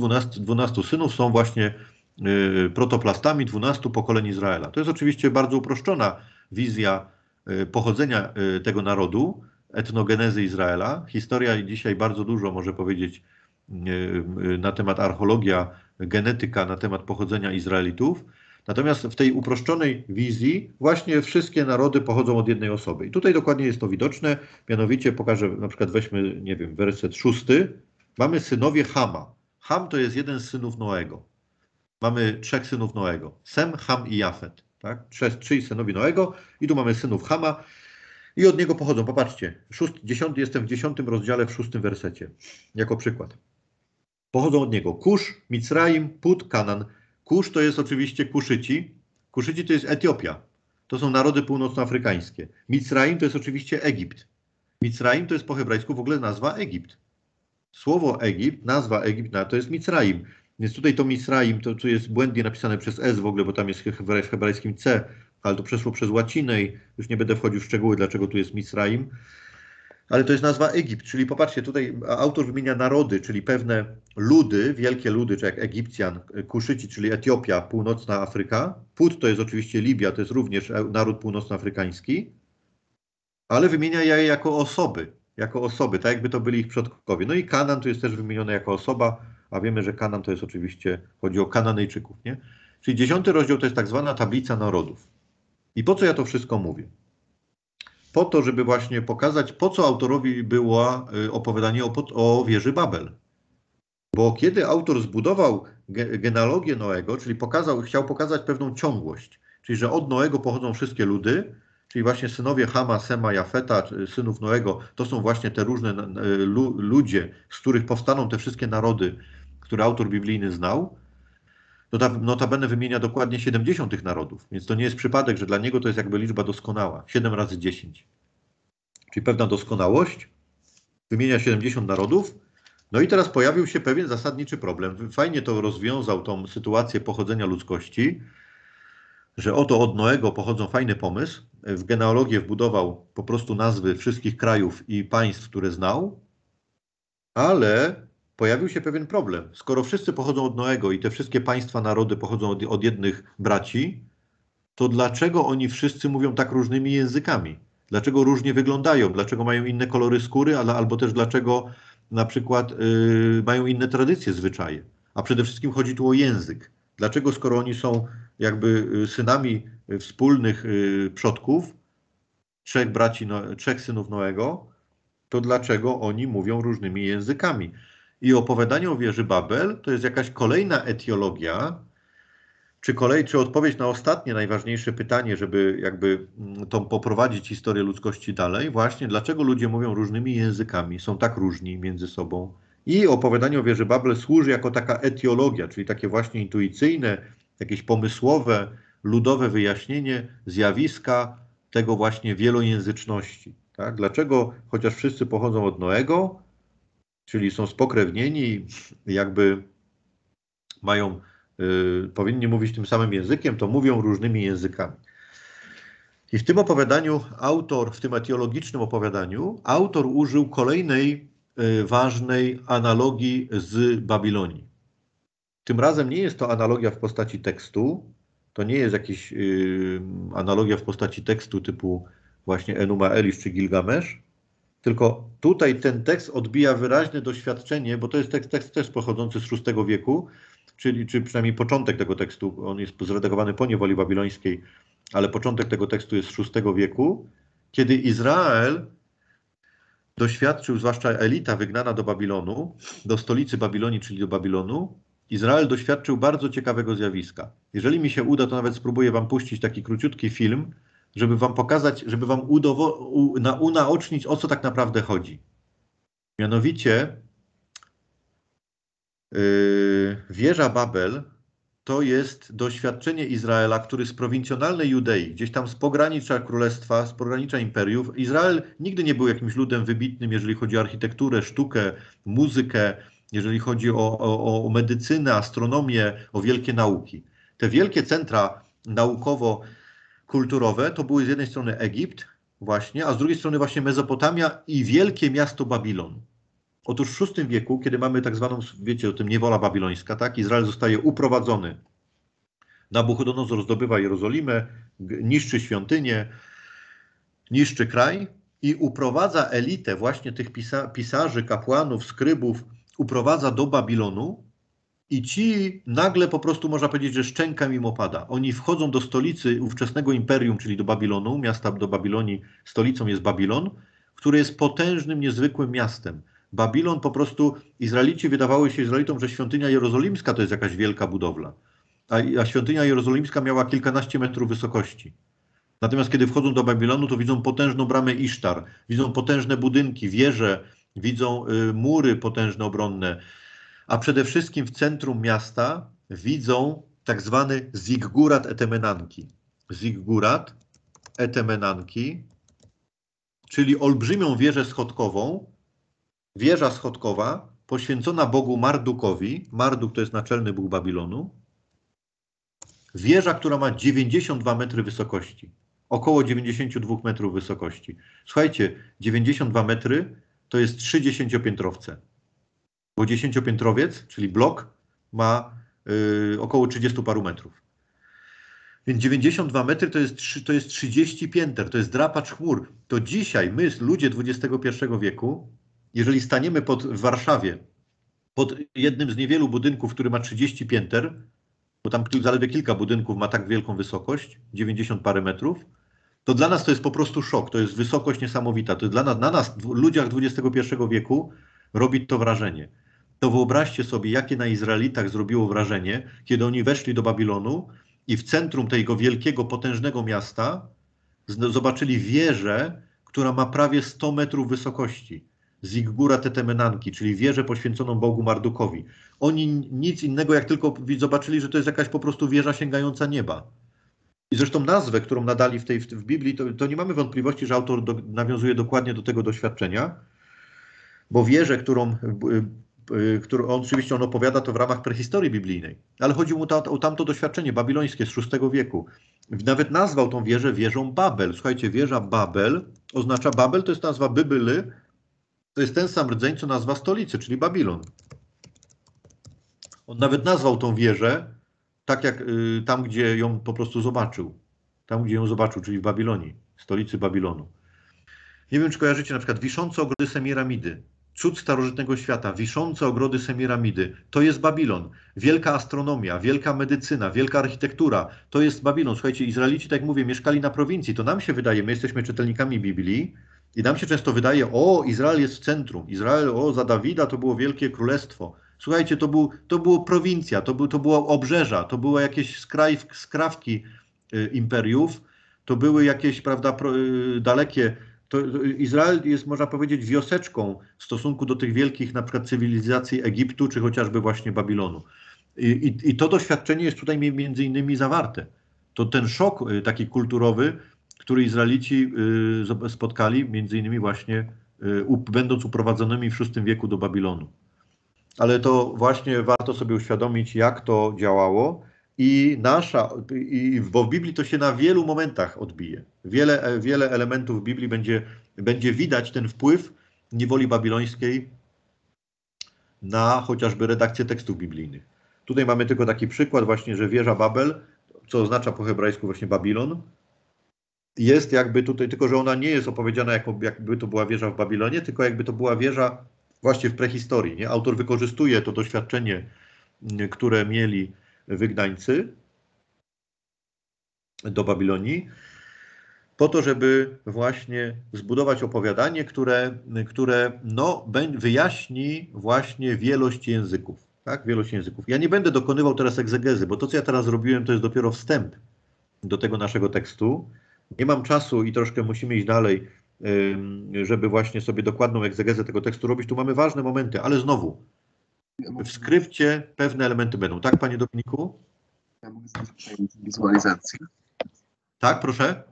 dwunastu synów są właśnie yy, protoplastami dwunastu pokoleń Izraela. To jest oczywiście bardzo uproszczona wizja y, pochodzenia y, tego narodu, etnogenezy Izraela. Historia dzisiaj bardzo dużo może powiedzieć y, y, na temat archeologii, genetyka na temat pochodzenia Izraelitów. Natomiast w tej uproszczonej wizji właśnie wszystkie narody pochodzą od jednej osoby. I tutaj dokładnie jest to widoczne. Mianowicie pokażę, na przykład weźmy, nie wiem, werset szósty. Mamy synowie Hama. Ham to jest jeden z synów Noego. Mamy trzech synów Noego. Sem, Ham i Jafet. Tak? Trzej, trzej synowie Noego. I tu mamy synów Hama. I od niego pochodzą. Popatrzcie. Szósty, dziesiąty, jestem w dziesiątym rozdziale, w szóstym wersecie. Jako przykład. Pochodzą od niego Kusz, Micraim, Put, Kanan. Kusz to jest oczywiście Kuszyci. Kuszyci to jest Etiopia. To są narody północnoafrykańskie. Micraim to jest oczywiście Egipt. Micraim to jest po hebrajsku w ogóle nazwa Egipt. Słowo Egipt, nazwa Egipt to jest Micraim. Więc tutaj to Micraim, to tu jest błędnie napisane przez S w ogóle, bo tam jest w hebrajskim C, ale to przeszło przez łacinę i już nie będę wchodził w szczegóły, dlaczego tu jest Micraim. Ale to jest nazwa Egipt, czyli popatrzcie, tutaj autor wymienia narody, czyli pewne ludy, wielkie ludy, czy jak Egipcjan, Kuszyci, czyli Etiopia, północna Afryka. Put to jest oczywiście Libia, to jest również naród północnoafrykański, ale wymienia je jako osoby, jako osoby, tak jakby to byli ich przodkowie. No i Kanan tu jest też wymieniony jako osoba, a wiemy, że Kanan to jest oczywiście, chodzi o Kananejczyków, nie? Czyli dziesiąty rozdział to jest tak zwana tablica narodów. I po co ja to wszystko mówię? Po to, żeby właśnie pokazać, po co autorowi było opowiadanie o, o wieży Babel. Bo kiedy autor zbudował genealogię Noego, czyli pokazał, chciał pokazać pewną ciągłość, czyli że od Noego pochodzą wszystkie ludy, czyli właśnie synowie Hama, Sema, Jafeta, synów Noego, to są właśnie te różne ludzie, z których powstaną te wszystkie narody, które autor biblijny znał. Notabene wymienia dokładnie siedemdziesiąt tych narodów, więc to nie jest przypadek, że dla niego to jest jakby liczba doskonała. siedem razy dziesięć. Czyli pewna doskonałość. Wymienia siedemdziesiąt narodów. No i teraz pojawił się pewien zasadniczy problem. Fajnie to rozwiązał tą sytuację pochodzenia ludzkości, że oto od Noego pochodzą, fajny pomysł. W genealogię wbudował po prostu nazwy wszystkich krajów i państw, które znał, ale pojawił się pewien problem. Skoro wszyscy pochodzą od Noego i te wszystkie państwa, narody pochodzą od, od jednych braci, to dlaczego oni wszyscy mówią tak różnymi językami? Dlaczego różnie wyglądają? Dlaczego mają inne kolory skóry? Ale, albo też dlaczego na przykład yy, mają inne tradycje, zwyczaje? A przede wszystkim chodzi tu o język. Dlaczego skoro oni są jakby synami wspólnych yy, przodków, trzech braci, no, trzech synów Noego, to dlaczego oni mówią różnymi językami? I opowiadanie o wieży Babel to jest jakaś kolejna etiologia, czy, kolej, czy odpowiedź na ostatnie, najważniejsze pytanie, żeby jakby tą poprowadzić historię ludzkości dalej. Właśnie dlaczego ludzie mówią różnymi językami, są tak różni między sobą. I opowiadanie o wieży Babel służy jako taka etiologia, czyli takie właśnie intuicyjne, jakieś pomysłowe, ludowe wyjaśnienie zjawiska tego właśnie wielojęzyczności. Tak? Dlaczego, chociaż wszyscy pochodzą od Noego, czyli są spokrewnieni, jakby mają, y, powinni mówić tym samym językiem, to mówią różnymi językami. I w tym opowiadaniu autor, w tym etiologicznym opowiadaniu, autor użył kolejnej y, ważnej analogii z Babilonii. Tym razem nie jest to analogia w postaci tekstu, to nie jest jakaś y, analogia w postaci tekstu typu właśnie Enuma Elisz czy Gilgamesz, tylko tutaj ten tekst odbija wyraźne doświadczenie, bo to jest tekst, tekst też pochodzący z szóstego wieku, czyli czy przynajmniej początek tego tekstu, on jest zredagowany po niewoli babilońskiej, ale początek tego tekstu jest z szóstego wieku, kiedy Izrael doświadczył, zwłaszcza elita wygnana do Babilonu, do stolicy Babilonii, czyli do Babilonu, Izrael doświadczył bardzo ciekawego zjawiska. Jeżeli mi się uda, to nawet spróbuję wam puścić taki króciutki film, żeby wam pokazać, żeby wam unaocznić, o co tak naprawdę chodzi. Mianowicie yy, wieża Babel to jest doświadczenie Izraela, który z prowincjonalnej Judei, gdzieś tam z pogranicza królestwa, z pogranicza imperiów, Izrael nigdy nie był jakimś ludem wybitnym, jeżeli chodzi o architekturę, sztukę, muzykę, jeżeli chodzi o, o, o medycynę, astronomię, o wielkie nauki. Te wielkie centra naukowo kulturowe, to były z jednej strony Egipt właśnie, a z drugiej strony właśnie Mezopotamia i wielkie miasto Babilon. Otóż w szóstym wieku, kiedy mamy tak zwaną, wiecie o tym, niewola babilońska, tak? Izrael zostaje uprowadzony. Nabuchodonozor zdobywa Jerozolimę, niszczy świątynię, niszczy kraj i uprowadza elitę właśnie tych pisa- pisarzy, kapłanów, skrybów, uprowadza do Babilonu, I ci nagle po prostu można powiedzieć, że szczęka im opada. Oni wchodzą do stolicy ówczesnego imperium, czyli do Babilonu, miasta do Babilonii, stolicą jest Babilon, który jest potężnym, niezwykłym miastem. Babilon po prostu, Izraelici wydawało się Izraelitom, że świątynia jerozolimska to jest jakaś wielka budowla. A, a świątynia jerozolimska miała kilkanaście metrów wysokości. Natomiast kiedy wchodzą do Babilonu, to widzą potężną bramę Isztar, widzą potężne budynki, wieże, widzą y, mury potężne, obronne. A przede wszystkim w centrum miasta widzą tak zwany Ziggurat Etemenanki. Ziggurat Etemenanki, czyli olbrzymią wieżę schodkową, wieża schodkowa poświęcona bogu Mardukowi. Marduk to jest naczelny bóg Babilonu. Wieża, która ma dziewięćdziesiąt dwa metry wysokości. Około dziewięćdziesiąt dwa metrów wysokości. Słuchajcie, dziewięćdziesiąt dwa metry to jest trzy dziesięciopiętrowce. Bo dziesięciopiętrowiec, czyli blok, ma y, około trzydziestu paru metrów. Więc dziewięćdziesiąt dwa metry to jest, to jest trzydzieści pięter, to jest drapacz chmur. To dzisiaj my, ludzie dwudziestego pierwszego wieku, jeżeli staniemy pod, w Warszawie pod jednym z niewielu budynków, który ma trzydzieści pięter, bo tam zaledwie kilka budynków ma tak wielką wysokość, dziewięćdziesiąt parę metrów, to dla nas to jest po prostu szok, to jest wysokość niesamowita. To dla nas, na nas, ludziach dwudziestego pierwszego wieku, robi to wrażenie. To wyobraźcie sobie, jakie na Izraelitach zrobiło wrażenie, kiedy oni weszli do Babilonu i w centrum tego wielkiego, potężnego miasta zobaczyli wieżę, która ma prawie sto metrów wysokości. Ziggurat Etemenanki, czyli wieżę poświęconą bogu Mardukowi. Oni nic innego, jak tylko zobaczyli, że to jest jakaś po prostu wieża sięgająca nieba. I zresztą nazwę, którą nadali w, tej, w Biblii, to, to nie mamy wątpliwości, że autor do, nawiązuje dokładnie do tego doświadczenia, bo wieżę, którą... Yy, który on, oczywiście on opowiada to w ramach prehistorii biblijnej, ale chodzi mu ta, o tamto doświadczenie babilońskie z szóstego wieku. Nawet nazwał tą wieżę wieżą Babel. Słuchajcie, wieża Babel oznacza Babel, to jest nazwa Bybyly, to jest ten sam rdzeń, co nazwa stolicy, czyli Babilon. On nawet nazwał tą wieżę tak jak y, tam, gdzie ją po prostu zobaczył. Tam, gdzie ją zobaczył, czyli w Babilonii, stolicy Babilonu. Nie wiem, czy kojarzycie na przykład wiszące ogrody Semiramidy. Cud starożytnego świata, wiszące ogrody Semiramidy, to jest Babilon. Wielka astronomia, wielka medycyna, wielka architektura, to jest Babilon. Słuchajcie, Izraelici, tak jak mówię, mieszkali na prowincji. To nam się wydaje, my jesteśmy czytelnikami Biblii i nam się często wydaje, o, Izrael jest w centrum. Izrael, o, za Dawida to było wielkie królestwo. Słuchajcie, to, był, to było prowincja, to, był, to było obrzeża, to były jakieś skraj, skrawki y, imperiów, to były jakieś, prawda, pro, y, dalekie... To Izrael jest, można powiedzieć, wioseczką w stosunku do tych wielkich na przykład cywilizacji Egiptu, czy chociażby właśnie Babilonu. I, i, i to doświadczenie jest tutaj między innymi zawarte. To ten szok taki kulturowy, który Izraelici y, spotkali między innymi właśnie y, będąc uprowadzonymi w szóstym wieku do Babilonu. Ale to właśnie warto sobie uświadomić, jak to działało. I nasza, i, bo w Biblii to się na wielu momentach odbije. Wiele, wiele elementów Biblii będzie, będzie widać ten wpływ niewoli babilońskiej na chociażby redakcję tekstów biblijnych. Tutaj mamy tylko taki przykład właśnie, że wieża Babel, co oznacza po hebrajsku właśnie Babilon, jest jakby tutaj, tylko że ona nie jest opowiedziana jako, jakby to była wieża w Babilonie, tylko jakby to była wieża właśnie w prehistorii. Nie? Autor wykorzystuje to doświadczenie, które mieli wygnańcy do Babilonii, po to, żeby właśnie zbudować opowiadanie, które, które no, wyjaśni właśnie wielość języków. Tak? Wielość języków. Ja nie będę dokonywał teraz egzegezy, bo to, co ja teraz robiłem, to jest dopiero wstęp do tego naszego tekstu. Nie mam czasu i troszkę musimy iść dalej, żeby właśnie sobie dokładną egzegezę tego tekstu robić. Tu mamy ważne momenty, ale znowu, w skrypcie pewne elementy będą. Tak, panie Dominiku? Ja mogę zrobić wizualizację. Tak, proszę?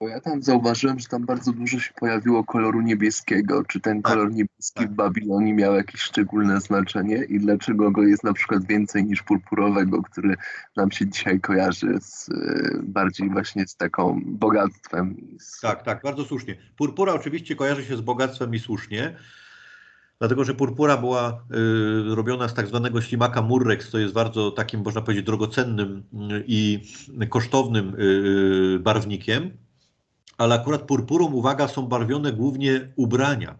Bo ja tam zauważyłem, że tam bardzo dużo się pojawiło koloru niebieskiego. Czy ten tak, kolor niebieski tak. w Babilonii miał jakieś szczególne znaczenie i dlaczego go jest na przykład więcej niż purpurowego, który nam się dzisiaj kojarzy z, bardziej właśnie z taką bogactwem? Z... Tak, tak, bardzo słusznie. Purpura oczywiście kojarzy się z bogactwem i słusznie. Dlatego, że purpura była y, robiona z tak zwanego ślimaka murrex, to jest bardzo takim, można powiedzieć, drogocennym i kosztownym y, barwnikiem. Ale akurat purpurą, uwaga, są barwione głównie ubrania.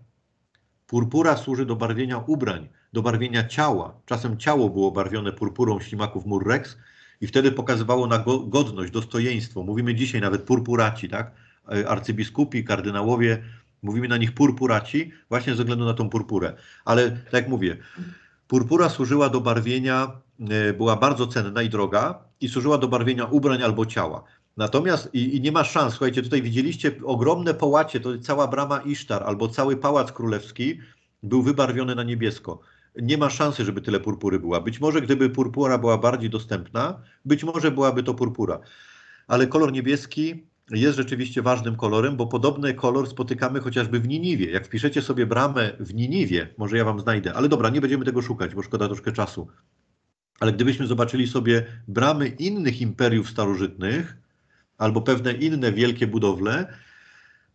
Purpura służy do barwienia ubrań, do barwienia ciała. Czasem ciało było barwione purpurą ślimaków murreks i wtedy pokazywało na go, godność, dostojeństwo. Mówimy dzisiaj nawet purpuraci, tak? Arcybiskupi, kardynałowie, mówimy na nich purpuraci właśnie ze względu na tą purpurę. Ale tak jak mówię, purpura służyła do barwienia, była bardzo cenna i droga i służyła do barwienia ubrań albo ciała. Natomiast i, i nie ma szans, słuchajcie, tutaj widzieliście ogromne połacie, to cała brama Isztar albo cały pałac królewski był wybarwiony na niebiesko. Nie ma szansy, żeby tyle purpury była. Być może gdyby purpura była bardziej dostępna, być może byłaby to purpura. Ale kolor niebieski jest rzeczywiście ważnym kolorem, bo podobny kolor spotykamy chociażby w Niniwie. Jak wpiszecie sobie bramę w Niniwie, może ja wam znajdę, ale dobra, nie będziemy tego szukać, bo szkoda troszkę czasu. Ale gdybyśmy zobaczyli sobie bramy innych imperiów starożytnych, albo pewne inne wielkie budowle,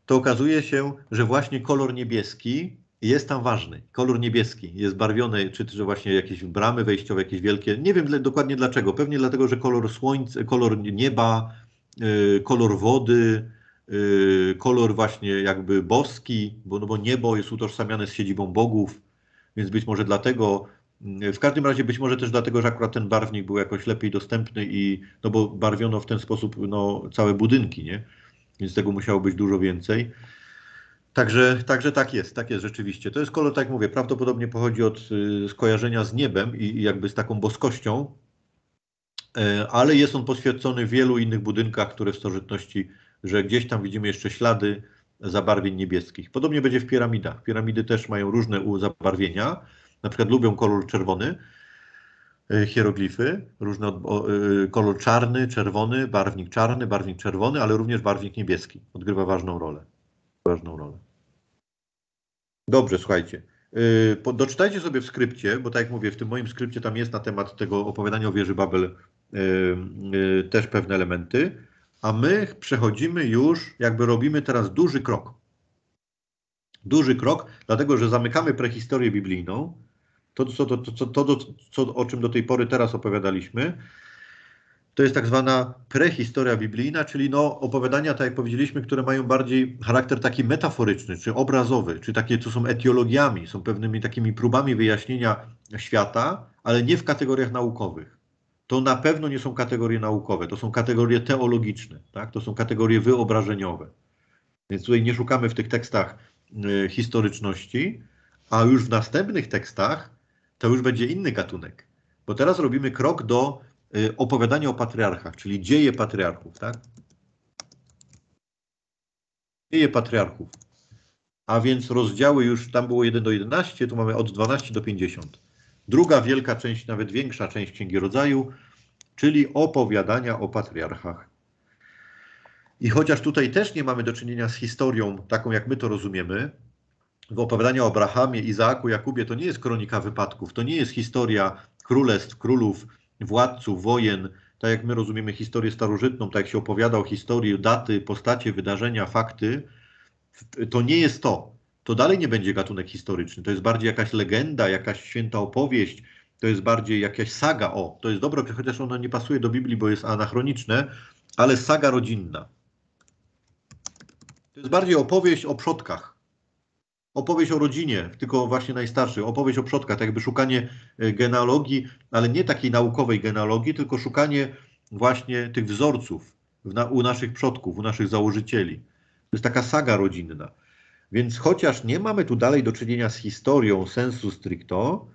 to okazuje się, że właśnie kolor niebieski jest tam ważny. Kolor niebieski jest barwiony, czy też właśnie jakieś bramy wejściowe, jakieś wielkie. Nie wiem dokładnie dlaczego. Pewnie dlatego, że kolor słońca, kolor nieba, yy, kolor wody, yy, kolor właśnie jakby boski, bo, no bo niebo jest utożsamiane z siedzibą bogów, więc być może dlatego. W każdym razie być może też dlatego, że akurat ten barwnik był jakoś lepiej dostępny i no bo barwiono w ten sposób no, całe budynki, nie? Więc tego musiało być dużo więcej. Także, także tak jest, tak jest rzeczywiście. To jest kolor, tak jak mówię, prawdopodobnie pochodzi od y, skojarzenia z niebem i, i jakby z taką boskością, y, ale jest on poświęcony w wielu innych budynkach, które w starożytności, że gdzieś tam widzimy jeszcze ślady zabarwień niebieskich. Podobnie będzie w piramidach. Piramidy też mają różne zabarwienia. Na przykład lubią kolor czerwony, hieroglify, różne, kolor czarny, czerwony, barwnik czarny, barwnik czerwony, ale również barwnik niebieski. Odgrywa ważną rolę. Ważną rolę. Dobrze, słuchajcie. Doczytajcie sobie w skrypcie, bo tak jak mówię, w tym moim skrypcie tam jest na temat tego opowiadania o wieży Babel też pewne elementy, a my przechodzimy już, jakby robimy teraz duży krok. Duży krok, dlatego że zamykamy prehistorię biblijną, to, co, to, to, to, to co, o czym do tej pory teraz opowiadaliśmy, to jest tak zwana prehistoria biblijna, czyli no, opowiadania, tak jak powiedzieliśmy, które mają bardziej charakter taki metaforyczny, czy obrazowy, czy takie, co są etiologiami, są pewnymi takimi próbami wyjaśnienia świata, ale nie w kategoriach naukowych. To na pewno nie są kategorie naukowe, to są kategorie teologiczne, tak? To są kategorie wyobrażeniowe. Więc tutaj nie szukamy w tych tekstach historyczności, a już w następnych tekstach to już będzie inny gatunek. Bo teraz robimy krok do opowiadania o patriarchach, czyli dzieje patriarchów, tak? Dzieje patriarchów. A więc rozdziały już, tam było jeden do jedenastu, tu mamy od dwanastu do pięćdziesięciu. Druga wielka część, nawet większa część Księgi Rodzaju, czyli opowiadania o patriarchach. I chociaż tutaj też nie mamy do czynienia z historią taką, jak my to rozumiemy, w opowiadaniu o Abrahamie, Izaaku, Jakubie to nie jest kronika wypadków, to nie jest historia królestw, królów, władców, wojen, tak jak my rozumiemy historię starożytną, tak jak się opowiada o historii, daty, postacie, wydarzenia, fakty, to nie jest to. To dalej nie będzie gatunek historyczny, to jest bardziej jakaś legenda, jakaś święta opowieść, to jest bardziej jakaś saga, o, to jest dobre, chociaż ono nie pasuje do Biblii, bo jest anachroniczne, ale saga rodzinna. To jest bardziej opowieść o przodkach, opowieść o rodzinie, tylko właśnie najstarszych, opowieść o przodkach, tak jakby szukanie genealogii, ale nie takiej naukowej genealogii, tylko szukanie właśnie tych wzorców w na, u naszych przodków, u naszych założycieli. To jest taka saga rodzinna. Więc chociaż nie mamy tu dalej do czynienia z historią sensu stricto,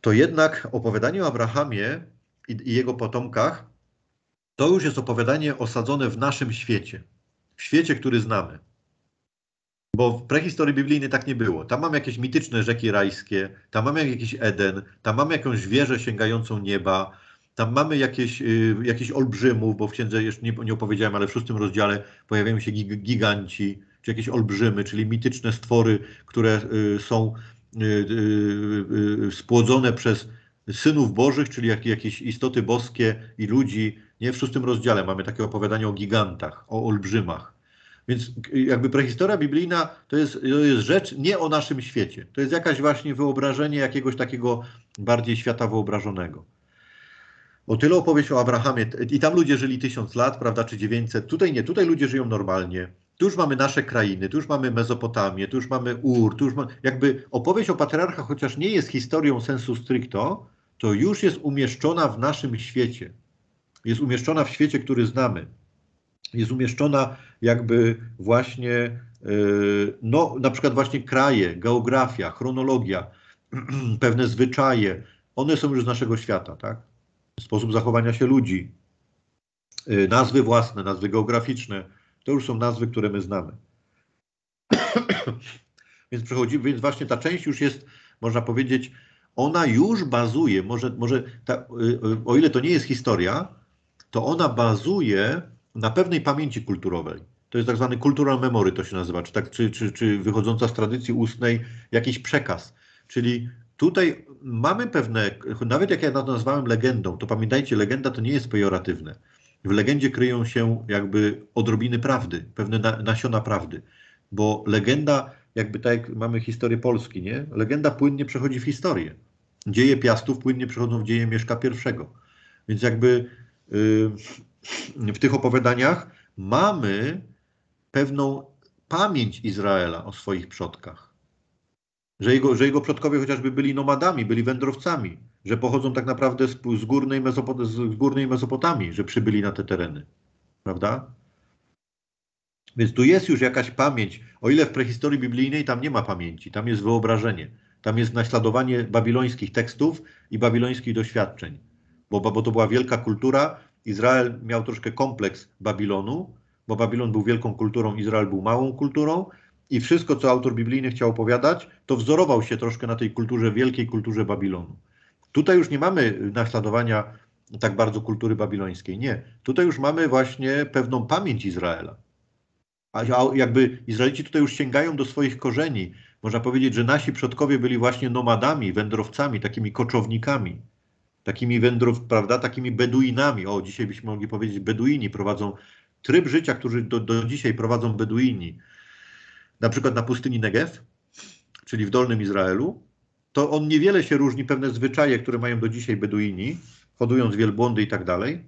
to jednak opowiadanie o Abrahamie i, i jego potomkach to już jest opowiadanie osadzone w naszym świecie. W świecie, który znamy. Bo w prehistorii biblijnej tak nie było. Tam mamy jakieś mityczne rzeki rajskie, tam mamy jakiś Eden, tam mamy jakąś wieżę sięgającą nieba, tam mamy jakieś, yy, jakiś olbrzymów, bo w księdze jeszcze nie, nie opowiedziałem, ale w szóstym rozdziale pojawiają się gig giganci, czy jakieś olbrzymy, czyli mityczne stwory, które yy, są yy, yy, spłodzone przez synów bożych, czyli jak, jakieś istoty boskie i ludzi. Nie, w szóstym rozdziale mamy takie opowiadanie o gigantach, o olbrzymach. Więc jakby prehistoria biblijna to jest, to jest rzecz nie o naszym świecie. To jest jakaś właśnie wyobrażenie jakiegoś takiego bardziej świata wyobrażonego. O tyle opowieść o Abrahamie. I tam ludzie żyli tysiąc lat, prawda, czy dziewięćset. Tutaj nie, tutaj ludzie żyją normalnie. Tu już mamy nasze krainy, tu już mamy Mezopotamię, tu już mamy Ur, tu już ma... jakby opowieść o patriarchach, chociaż nie jest historią sensu stricto, to już jest umieszczona w naszym świecie. Jest umieszczona w świecie, który znamy. Jest umieszczona jakby właśnie, yy, no na przykład właśnie kraje, geografia, chronologia, pewne zwyczaje. One są już z naszego świata, tak? Sposób zachowania się ludzi, yy, nazwy własne, nazwy geograficzne. To już są nazwy, które my znamy. Więc przechodzimy, więc właśnie ta część już jest, można powiedzieć, ona już bazuje, może, może ta, o ile to nie jest historia, to ona bazuje na pewnej pamięci kulturowej. To jest tak zwany cultural memory, to się nazywa, czy, tak, czy, czy, czy wychodząca z tradycji ustnej jakiś przekaz. Czyli tutaj mamy pewne, nawet jak ja to nazwałem legendą, to pamiętajcie, legenda to nie jest pejoratywne. W legendzie kryją się jakby odrobiny prawdy, pewne na, nasiona prawdy, bo legenda, jakby tak jak mamy historię Polski, nie? Legenda płynnie przechodzi w historię. Dzieje Piastów płynnie przechodzą w dzieje Mieszka pierwszego. Więc jakby yy, w tych opowiadaniach mamy pewną pamięć Izraela o swoich przodkach. Że jego, że jego przodkowie chociażby byli nomadami, byli wędrowcami. Że pochodzą tak naprawdę z, z, górnej Mesopot- z górnej Mesopotamii, że przybyli na te tereny. Prawda? Więc tu jest już jakaś pamięć. O ile w prehistorii biblijnej tam nie ma pamięci, tam jest wyobrażenie. Tam jest naśladowanie babilońskich tekstów i babilońskich doświadczeń. Bo, bo to była wielka kultura. Izrael miał troszkę kompleks Babilonu, bo Babilon był wielką kulturą, Izrael był małą kulturą. I wszystko, co autor biblijny chciał opowiadać, to wzorował się troszkę na tej kulturze, wielkiej kulturze Babilonu. Tutaj już nie mamy naśladowania tak bardzo kultury babilońskiej, nie. Tutaj już mamy właśnie pewną pamięć Izraela. A jakby Izraelici tutaj już sięgają do swoich korzeni. Można powiedzieć, że nasi przodkowie byli właśnie nomadami, wędrowcami, takimi koczownikami, takimi wędrow, prawda, takimi beduinami. O, dzisiaj byśmy mogli powiedzieć, beduini prowadzą tryb życia, który do, do dzisiaj prowadzą beduini. Na przykład na pustyni Negev, czyli w Dolnym Izraelu, to on niewiele się różni, pewne zwyczaje, które mają do dzisiaj beduini, hodując wielbłądy i tak dalej,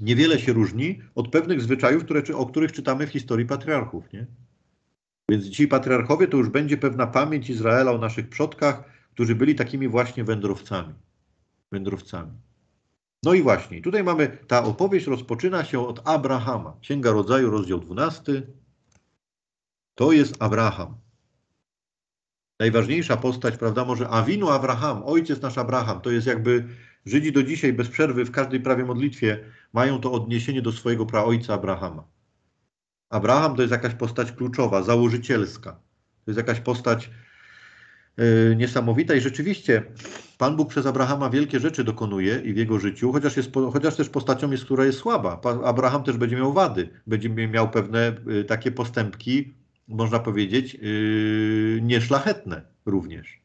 niewiele się różni od pewnych zwyczajów, które, o których czytamy w historii patriarchów. Nie? Więc ci patriarchowie to już będzie pewna pamięć Izraela o naszych przodkach, którzy byli takimi właśnie wędrowcami. Wędrowcami. No i właśnie, tutaj mamy, ta opowieść rozpoczyna się od Abrahama. Księga Rodzaju, rozdział dwunasty. To jest Abraham. Najważniejsza postać, prawda, może Awinu Abraham, ojciec nasz Abraham, to jest jakby Żydzi do dzisiaj bez przerwy w każdej prawie modlitwie mają to odniesienie do swojego praojca Abrahama. Abraham to jest jakaś postać kluczowa, założycielska. To jest jakaś postać yy, niesamowita i rzeczywiście Pan Bóg przez Abrahama wielkie rzeczy dokonuje i w jego życiu, chociaż, jest, chociaż też postacią jest, która jest słaba. Abraham też będzie miał wady, będzie miał pewne yy, takie postępki, można powiedzieć, yy, nieszlachetne również.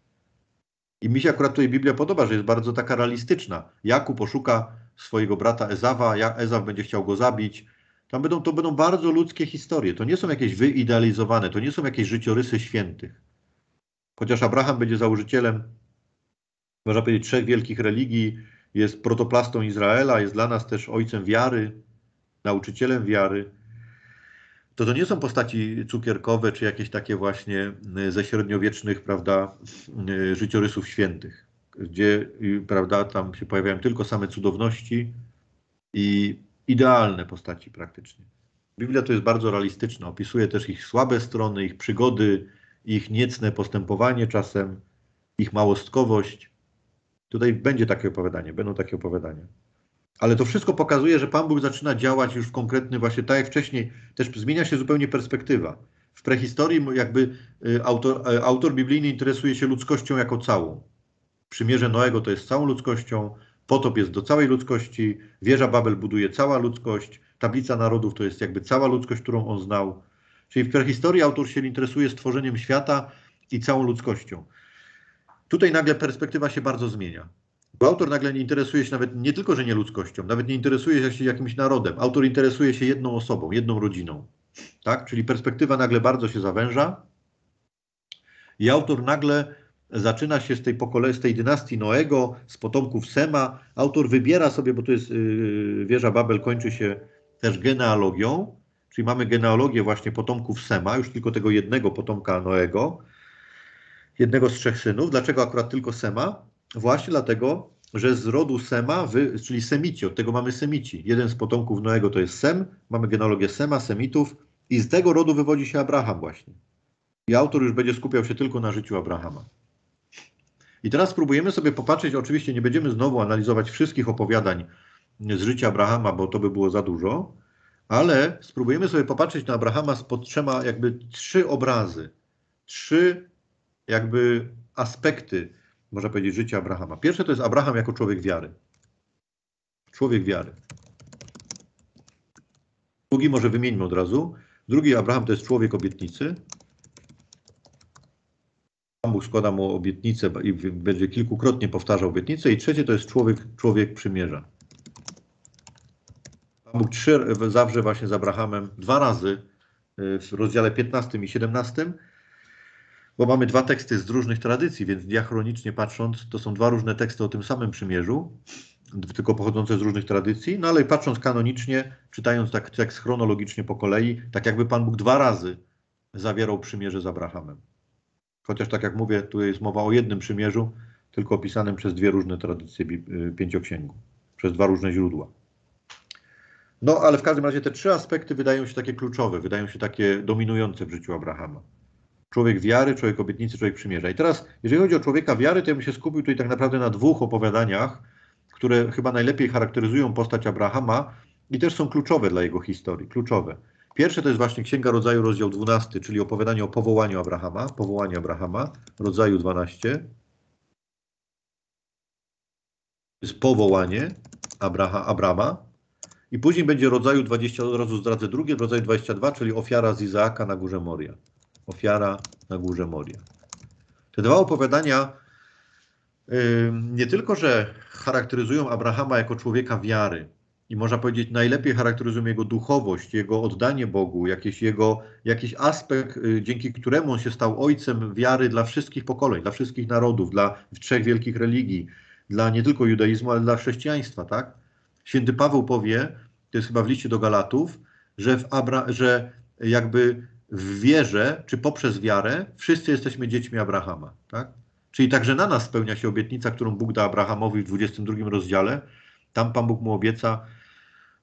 I mi się akurat tutaj Biblia podoba, że jest bardzo taka realistyczna. Jakub oszuka swojego brata Ezawa, Ezaw będzie chciał go zabić. Tam będą, to będą bardzo ludzkie historie. To nie są jakieś wyidealizowane, to nie są jakieś życiorysy świętych. Chociaż Abraham będzie założycielem, można powiedzieć, trzech wielkich religii, jest protoplastą Izraela, jest dla nas też ojcem wiary, nauczycielem wiary. To to nie są postaci cukierkowe, czy jakieś takie właśnie ze średniowiecznych, prawda, życiorysów świętych, gdzie, prawda, tam się pojawiają tylko same cudowności i idealne postaci praktycznie. Biblia to jest bardzo realistyczna, opisuje też ich słabe strony, ich przygody, ich niecne postępowanie czasem, ich małostkowość. Tutaj będzie takie opowiadanie, będą takie opowiadania. Ale to wszystko pokazuje, że Pan Bóg zaczyna działać już w konkretny, właśnie tak jak wcześniej, też zmienia się zupełnie perspektywa. W prehistorii jakby autor, autor biblijny interesuje się ludzkością jako całą. Przymierze Noego to jest całą ludzkością, potop jest do całej ludzkości, wieża Babel buduje cała ludzkość, tablica narodów to jest jakby cała ludzkość, którą on znał. Czyli w prehistorii autor się interesuje stworzeniem świata i całą ludzkością. Tutaj nagle perspektywa się bardzo zmienia. Bo autor nagle nie interesuje się nawet nie tylko, że nie ludzkością, nawet nie interesuje się jakimś narodem. Autor interesuje się jedną osobą, jedną rodziną. Tak? Czyli perspektywa nagle bardzo się zawęża i autor nagle zaczyna się z tej, pokole- z tej dynastii Noego, z potomków Sema. Autor wybiera sobie, bo to jest yy, wieża Babel, kończy się też genealogią czyli mamy genealogię właśnie potomków Sema, już tylko tego jednego potomka Noego, jednego z trzech synów. Dlaczego akurat tylko Sema? Właśnie dlatego, że z rodu Sema, wy, czyli Semici, od tego mamy Semici. Jeden z potomków Noego to jest Sem, mamy genealogię Sema, Semitów i z tego rodu wywodzi się Abraham właśnie. I autor już będzie skupiał się tylko na życiu Abrahama. I teraz spróbujemy sobie popatrzeć, oczywiście nie będziemy znowu analizować wszystkich opowiadań z życia Abrahama, bo to by było za dużo, ale spróbujemy sobie popatrzeć na Abrahama spod trzema, jakby trzy obrazy, trzy jakby aspekty, można powiedzieć, życia Abrahama. Pierwsze to jest Abraham jako człowiek wiary. Człowiek wiary. Drugi może wymieńmy od razu. Drugi Abraham to jest człowiek obietnicy. Pan Bóg składa mu obietnicę i będzie kilkukrotnie powtarzał obietnicę. I trzecie to jest człowiek, człowiek przymierza. Pan Bóg trzy, zawrze właśnie z Abrahamem dwa razy w rozdziale piętnastym i siedemnastym. Bo mamy dwa teksty z różnych tradycji, więc diachronicznie patrząc, to są dwa różne teksty o tym samym przymierzu, tylko pochodzące z różnych tradycji, no ale patrząc kanonicznie, czytając tak tekst chronologicznie po kolei, tak jakby Pan Bóg dwa razy zawierał przymierze z Abrahamem. Chociaż tak jak mówię, tu jest mowa o jednym przymierzu, tylko opisanym przez dwie różne tradycje Pięcioksięgu, przez dwa różne źródła. No ale w każdym razie te trzy aspekty wydają się takie kluczowe, wydają się takie dominujące w życiu Abrahama. Człowiek wiary, człowiek obietnicy, człowiek przymierza. I teraz, jeżeli chodzi o człowieka wiary, to ja bym się skupił tutaj tak naprawdę na dwóch opowiadaniach, które chyba najlepiej charakteryzują postać Abrahama i też są kluczowe dla jego historii, kluczowe. Pierwsze to jest właśnie Księga Rodzaju, rozdział dwunasty, czyli opowiadanie o powołaniu Abrahama, powołanie Abrahama, Rodzaju dwanaście. To jest powołanie Abraha, Abrama. I później będzie Rodzaju dwadzieścia, od razu zdradzę drugie, Rodzaju dwadzieścia dwa, czyli ofiara z Izaaka na górze Moria. Ofiara na górze Moria. Te dwa opowiadania yy, nie tylko, że charakteryzują Abrahama jako człowieka wiary i można powiedzieć najlepiej charakteryzują jego duchowość, jego oddanie Bogu, jakiś, jego, jakiś aspekt, yy, dzięki któremu on się stał ojcem wiary dla wszystkich pokoleń, dla wszystkich narodów, dla trzech wielkich religii, dla nie tylko judaizmu, ale dla chrześcijaństwa. Tak? Święty Paweł powie, to jest chyba w liście do Galatów, że, w Abra że jakby w wierze, czy poprzez wiarę, wszyscy jesteśmy dziećmi Abrahama. Tak? Czyli także na nas spełnia się obietnica, którą Bóg da Abrahamowi w dwudziestym drugim rozdziale. Tam Pan Bóg mu obieca,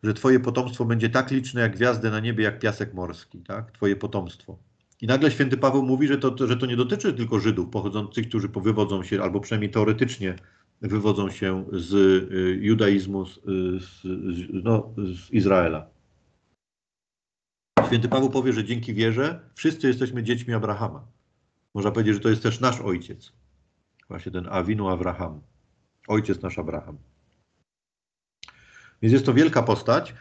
że twoje potomstwo będzie tak liczne jak gwiazdy na niebie, jak piasek morski. Tak? Twoje potomstwo. I nagle święty Paweł mówi, że to, że to nie dotyczy tylko Żydów pochodzących, którzy wywodzą się, albo przynajmniej teoretycznie wywodzą się z y, judaizmu, z, z, no, z Izraela. Święty Paweł powie, że dzięki wierze wszyscy jesteśmy dziećmi Abrahama. Można powiedzieć, że to jest też nasz ojciec. Właśnie ten Awinu Abraham. Ojciec nasz Abraham. Więc jest to wielka postać.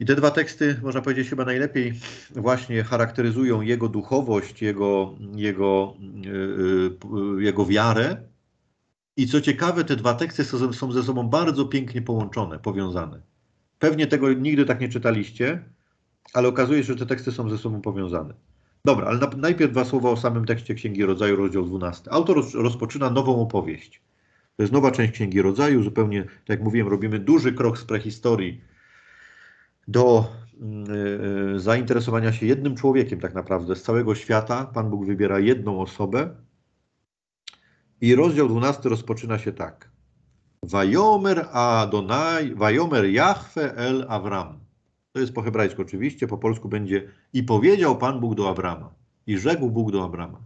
I te dwa teksty, można powiedzieć, chyba najlepiej właśnie charakteryzują jego duchowość, jego, jego, yy, jego wiarę. I co ciekawe, te dwa teksty są, są ze sobą bardzo pięknie połączone, powiązane. Pewnie tego nigdy tak nie czytaliście, ale okazuje się, że te teksty są ze sobą powiązane. Dobra, ale najpierw dwa słowa o samym tekście Księgi Rodzaju, rozdział dwunasty. Autor rozpoczyna nową opowieść. To jest nowa część Księgi Rodzaju. Zupełnie, tak jak mówiłem, robimy duży krok z prehistorii do yy, zainteresowania się jednym człowiekiem tak naprawdę. Z całego świata Pan Bóg wybiera jedną osobę. I rozdział dwunasty rozpoczyna się tak. Vajomer Adonai, Vajomer Jahwe el Avram. To jest po hebrajsku oczywiście, po polsku będzie i powiedział Pan Bóg do Abrama, i rzekł Bóg do Abrama.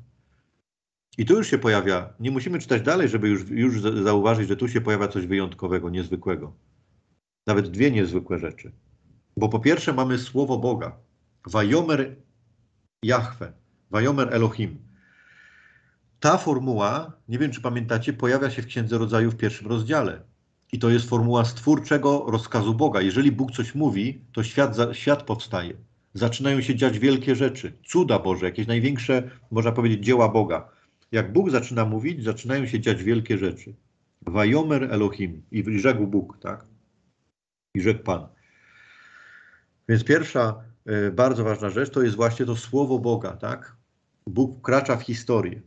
I tu już się pojawia, nie musimy czytać dalej, żeby już, już zauważyć, że tu się pojawia coś wyjątkowego, niezwykłego. Nawet dwie niezwykłe rzeczy. Bo po pierwsze mamy słowo Boga. Vajomer Jahwe, Vajomer Elohim. Ta formuła, nie wiem czy pamiętacie, pojawia się w Księdze Rodzaju w pierwszym rozdziale. I to jest formuła stwórczego rozkazu Boga. Jeżeli Bóg coś mówi, to świat, za, świat powstaje. Zaczynają się dziać wielkie rzeczy, cuda Boże, jakieś największe, można powiedzieć, dzieła Boga. Jak Bóg zaczyna mówić, zaczynają się dziać wielkie rzeczy. Vajomer Elohim. I rzekł Bóg, tak? I rzekł Pan. Więc pierwsza y, bardzo ważna rzecz to jest właśnie to słowo Boga, tak? Bóg wkracza w historię.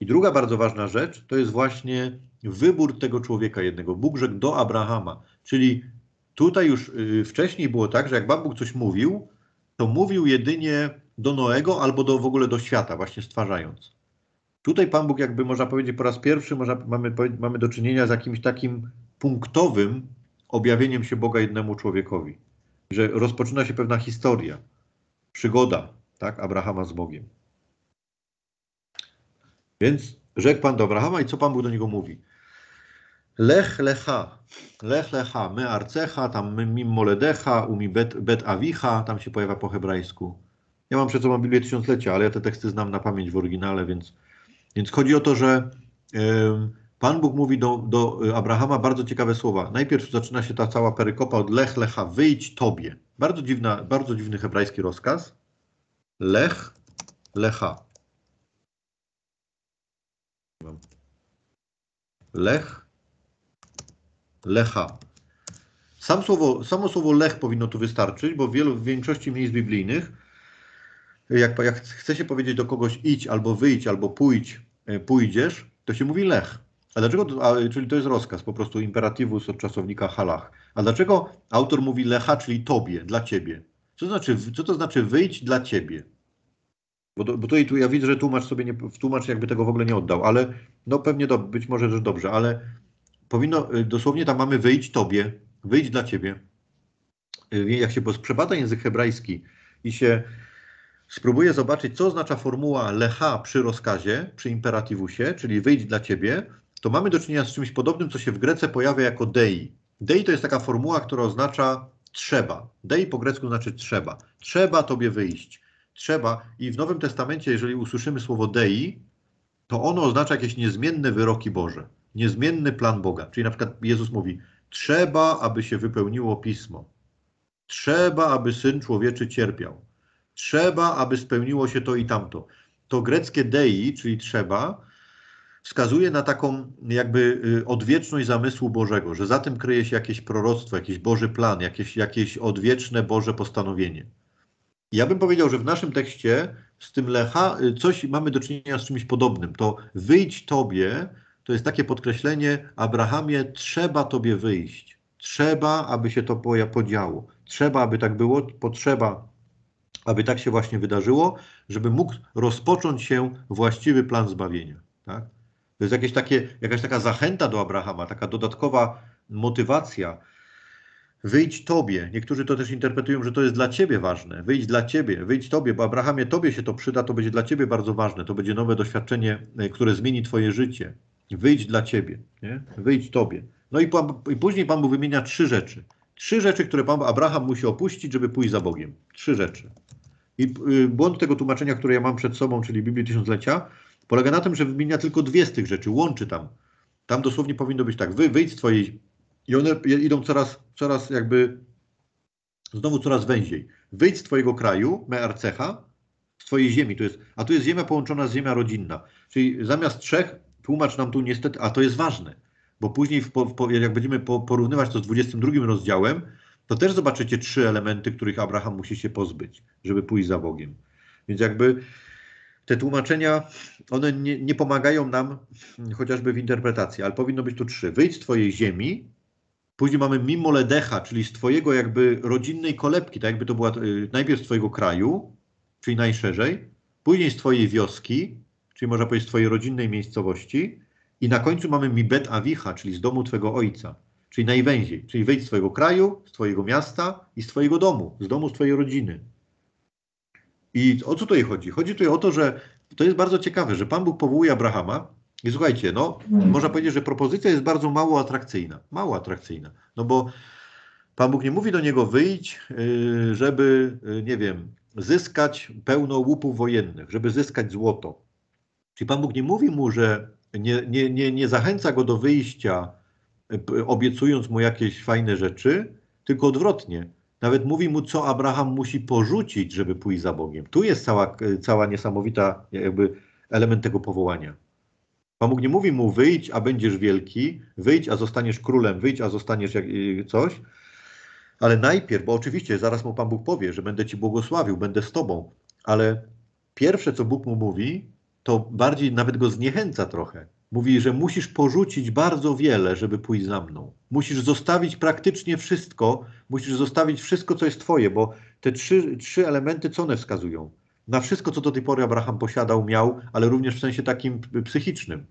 I druga bardzo ważna rzecz to jest właśnie wybór tego człowieka jednego. Bóg rzekł do Abrahama. Czyli tutaj już y, wcześniej było tak, że jak Pan Bóg coś mówił, to mówił jedynie do Noego albo do, w ogóle do świata, właśnie stwarzając. Tutaj Pan Bóg jakby, można powiedzieć, po raz pierwszy można, mamy, mamy do czynienia z jakimś takim punktowym objawieniem się Boga jednemu człowiekowi. Że rozpoczyna się pewna historia, przygoda, tak, Abrahama z Bogiem. Więc rzekł Pan do Abrahama i co Pan Bóg do niego mówi? Lech lecha, lech lecha, my arcecha, tam my mim moledecha, umi bet, bet awicha, tam się pojawia po hebrajsku. Ja mam przed sobą Biblię Tysiąclecia, ale ja te teksty znam na pamięć w oryginale, więc, więc chodzi o to, że yy, Pan Bóg mówi do, do Abrahama bardzo ciekawe słowa. Najpierw zaczyna się ta cała perykopa od lech lecha, wyjdź tobie. Bardzo, dziwna, bardzo dziwny hebrajski rozkaz. Lech lecha. Lech lecha. Sam słowo, samo słowo lech powinno tu wystarczyć, bo w, wielu, w większości miejsc biblijnych, jak, jak chce się powiedzieć do kogoś idź, albo wyjdź, albo pójdź, pójdziesz, to się mówi lech. A dlaczego? A, czyli to jest rozkaz, po prostu imperatywus od czasownika halach. A dlaczego autor mówi lecha, czyli tobie, dla ciebie? Co to znaczy, co to znaczy wyjdź dla ciebie? Bo, do, bo tutaj tu ja widzę, że tłumacz sobie nie, tłumacz jakby tego w ogóle nie oddał, ale no pewnie do, być może, że dobrze, ale powinno, dosłownie tam mamy wyjdź tobie, wyjdź dla ciebie. Jak się przebada język hebrajski i się spróbuje zobaczyć, co oznacza formuła lecha przy rozkazie, przy imperatywusie, czyli wyjdź dla ciebie, to mamy do czynienia z czymś podobnym, co się w Grece pojawia jako dei. Dei to jest taka formuła, która oznacza trzeba. Dei po grecku znaczy trzeba. Trzeba tobie wyjść. Trzeba. I w Nowym Testamencie, jeżeli usłyszymy słowo dei, to ono oznacza jakieś niezmienne wyroki Boże. Niezmienny plan Boga. Czyli na przykład Jezus mówi, trzeba, aby się wypełniło Pismo. Trzeba, aby Syn Człowieczy cierpiał. Trzeba, aby spełniło się to i tamto. To greckie dei, czyli trzeba, wskazuje na taką jakby odwieczność zamysłu Bożego, że za tym kryje się jakieś proroctwo, jakiś Boży plan, jakieś, jakieś odwieczne Boże postanowienie. Ja bym powiedział, że w naszym tekście z tym lecha coś mamy do czynienia z czymś podobnym. To wyjdź tobie, to jest takie podkreślenie, Abrahamie, trzeba tobie wyjść. Trzeba, aby się to podziało. Trzeba, aby tak było, potrzeba, aby tak się właśnie wydarzyło, żeby mógł rozpocząć się właściwy plan zbawienia. Tak? To jest jakieś takie, jakaś taka zachęta do Abrahama, taka dodatkowa motywacja. Wyjdź tobie. Niektórzy to też interpretują, że to jest dla ciebie ważne. Wyjdź dla ciebie, wyjdź tobie, bo Abrahamie, tobie się to przyda, to będzie dla ciebie bardzo ważne. To będzie nowe doświadczenie, które zmieni twoje życie. Wyjdź dla ciebie, nie? Wyjdź tobie. No i, po, i później Pan mu wymienia trzy rzeczy. Trzy rzeczy, które Pan Abraham musi opuścić, żeby pójść za Bogiem. Trzy rzeczy. I y, błąd tego tłumaczenia, które ja mam przed sobą, czyli Biblii Tysiąclecia, polega na tym, że wymienia tylko dwie z tych rzeczy, łączy tam. Tam dosłownie powinno być tak, wy, wyjdź z twojej... I one idą coraz, coraz jakby, znowu coraz węziej. Wyjdź z twojego kraju, mearcecha, z twojej ziemi. To jest, a tu jest ziemia połączona z ziemią rodzinna. Czyli zamiast trzech, tłumacz nam tu niestety, a to jest ważne, bo później w, w, jak będziemy po, porównywać to z dwudziestym drugim rozdziałem, to też zobaczycie trzy elementy, których Abraham musi się pozbyć, żeby pójść za Bogiem. Więc jakby... Te tłumaczenia, one nie, nie pomagają nam chociażby w interpretacji, ale powinno być tu trzy. Wyjdź z twojej ziemi, później mamy mimoledecha, czyli z twojego jakby rodzinnej kolebki, tak jakby to była y, najpierw z twojego kraju, czyli najszerzej, później z twojej wioski, czyli można powiedzieć z twojej rodzinnej miejscowości i na końcu mamy mibet awicha, czyli z domu twojego ojca, czyli najwęziej, czyli wyjdź z twojego kraju, z twojego miasta i z twojego domu, z domu z twojej rodziny. I o co tutaj chodzi? Chodzi tutaj o to, że to jest bardzo ciekawe, że Pan Bóg powołuje Abrahama i słuchajcie, no można powiedzieć, że propozycja jest bardzo mało atrakcyjna. Mało atrakcyjna, no bo Pan Bóg nie mówi do niego wyjdź, żeby, nie wiem, zyskać pełno łupów wojennych, żeby zyskać złoto. Czyli Pan Bóg nie mówi mu, że nie, nie, nie, nie zachęca go do wyjścia, obiecując mu jakieś fajne rzeczy, tylko odwrotnie. Nawet mówi mu, co Abraham musi porzucić, żeby pójść za Bogiem. Tu jest cała, cała niesamowita jakby element tego powołania. Pan Bóg nie mówi mu, wyjdź, a będziesz wielki, wyjdź, a zostaniesz królem, wyjdź, a zostaniesz jak, coś. Ale najpierw, bo oczywiście zaraz mu Pan Bóg powie, że będę ci błogosławił, będę z tobą. Ale pierwsze, co Bóg mu mówi, to bardziej nawet go zniechęca trochę. mówi, że musisz porzucić bardzo wiele, żeby pójść za mną. Musisz zostawić praktycznie wszystko, musisz zostawić wszystko, co jest twoje, bo te trzy, trzy elementy, co one wskazują? Na wszystko, co do tej pory Abraham posiadał, miał, ale również w sensie takim psychicznym.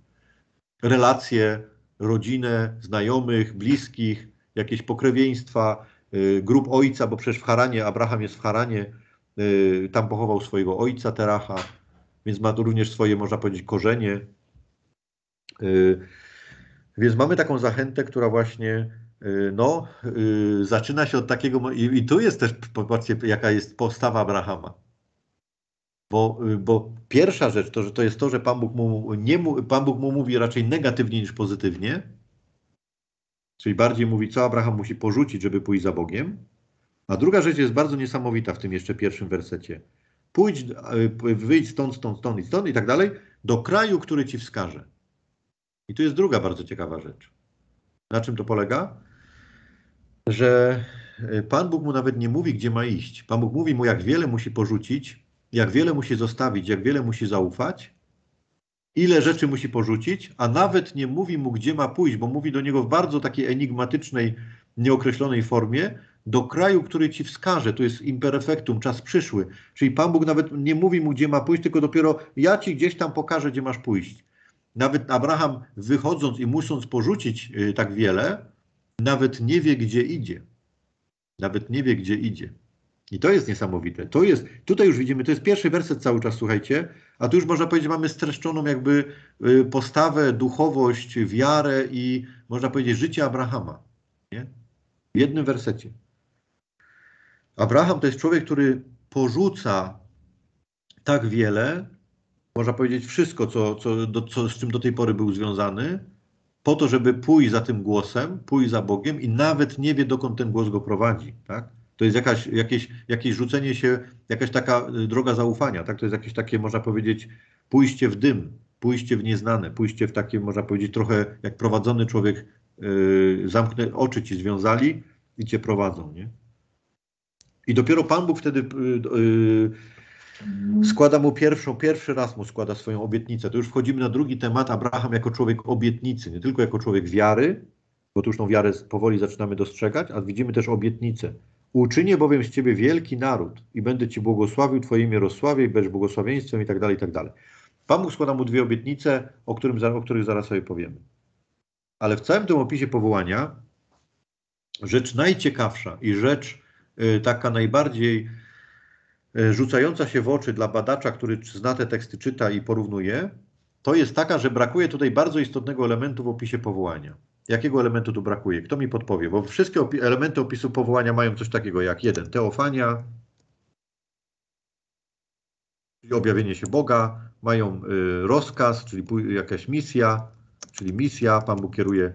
Relacje, rodzinę, znajomych, bliskich, jakieś pokrewieństwa, y, grób ojca, bo przecież w Haranie, Abraham jest w Haranie, y, tam pochował swojego ojca Teracha, więc ma to również swoje, można powiedzieć, korzenie. Yy, więc mamy taką zachętę, która właśnie yy, no, yy, zaczyna się od takiego... I, i tu jest też, popatrzcie, jaka jest postawa Abrahama. Bo, yy, bo pierwsza rzecz to, że to jest to, że Pan Bóg mu, nie mu, Pan Bóg mu mówi raczej negatywnie niż pozytywnie. Czyli bardziej mówi, co Abraham musi porzucić, żeby pójść za Bogiem. A druga rzecz jest bardzo niesamowita w tym jeszcze pierwszym wersecie. Pójdź, yy, wyjdź stąd, stąd, stąd i stąd i tak dalej, do kraju, który ci wskaże. I tu jest druga bardzo ciekawa rzecz. Na czym to polega? Że Pan Bóg mu nawet nie mówi, gdzie ma iść. Pan Bóg mówi mu, jak wiele musi porzucić, jak wiele musi zostawić, jak wiele musi zaufać, ile rzeczy musi porzucić, a nawet nie mówi mu, gdzie ma pójść, bo mówi do niego w bardzo takiej enigmatycznej, nieokreślonej formie, do kraju, który ci wskaże. To jest imperfektum, czas przyszły. Czyli Pan Bóg nawet nie mówi mu, gdzie ma pójść, tylko dopiero ja ci gdzieś tam pokażę, gdzie masz pójść. Nawet Abraham, wychodząc i musząc porzucić yy, tak wiele, nawet nie wie, gdzie idzie. Nawet nie wie, gdzie idzie. I to jest niesamowite. To jest, tutaj już widzimy, to jest pierwszy werset cały czas, słuchajcie, a tu już można powiedzieć, mamy streszczoną jakby yy, postawę, duchowość, wiarę i można powiedzieć życie Abrahama. Nie? W jednym wersecie. Abraham to jest człowiek, który porzuca tak wiele, można powiedzieć wszystko, co, co, do, co, z czym do tej pory był związany, po to, żeby pójść za tym głosem, pójść za Bogiem i nawet nie wie, dokąd ten głos go prowadzi. Tak? To jest jakaś, jakieś, jakieś rzucenie się, jakaś taka droga zaufania. Tak? To jest jakieś takie, można powiedzieć, pójście w dym, pójście w nieznane, pójście w takie, można powiedzieć, trochę jak prowadzony człowiek, yy, zamknę oczy ci związali i cię prowadzą. Nie? I dopiero Pan Bóg wtedy... Yy, yy, Składa mu pierwszą, pierwszy raz mu składa swoją obietnicę. To już wchodzimy na drugi temat, Abraham jako człowiek obietnicy, nie tylko jako człowiek wiary, bo tu już tą wiarę powoli zaczynamy dostrzegać, a widzimy też obietnicę. Uczynię bowiem z ciebie wielki naród i będę ci błogosławił, twoje imię rozsławię i będziesz błogosławieństwem i tak dalej, i tak dalej. Pan Bóg składa mu dwie obietnice, o, którym, o których zaraz sobie powiemy. Ale w całym tym opisie powołania rzecz najciekawsza i rzecz yy, taka najbardziej... rzucająca się w oczy dla badacza, który zna te teksty, czyta i porównuje, to jest taka, że brakuje tutaj bardzo istotnego elementu w opisie powołania. Jakiego elementu tu brakuje? Kto mi podpowie? Bo wszystkie opi- elementy opisu powołania mają coś takiego jak jeden, teofania, czyli objawienie się Boga, mają y, rozkaz, czyli p- jakaś misja, czyli misja, Pan Bóg kieruje y,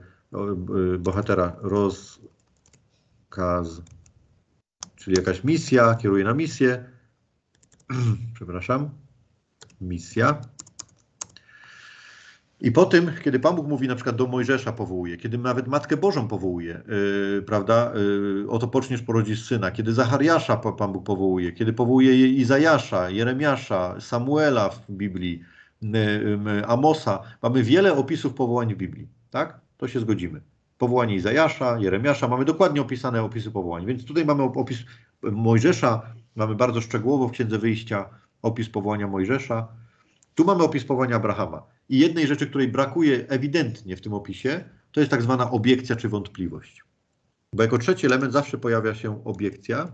y, bohatera, rozkaz, czyli jakaś misja, kieruje na misję, przepraszam, misja. I po tym, kiedy Pan Bóg mówi na przykład do Mojżesza powołuje, kiedy nawet Matkę Bożą powołuje, yy, prawda, yy, oto poczniesz, porodzisz syna, kiedy Zachariasza Pan Bóg powołuje, kiedy powołuje Izajasza, Jeremiasza, Samuela w Biblii, yy, yy, Amosa. Mamy wiele opisów powołań w Biblii, tak? To się zgodzimy. Powołanie Izajasza, Jeremiasza, mamy dokładnie opisane opisy powołań, więc tutaj mamy opis Mojżesza, mamy bardzo szczegółowo w Księdze Wyjścia opis powołania Mojżesza. Tu mamy opis powołania Abrahama. I jednej rzeczy, której brakuje ewidentnie w tym opisie, to jest tak zwana obiekcja czy wątpliwość. Bo jako trzeci element zawsze pojawia się obiekcja,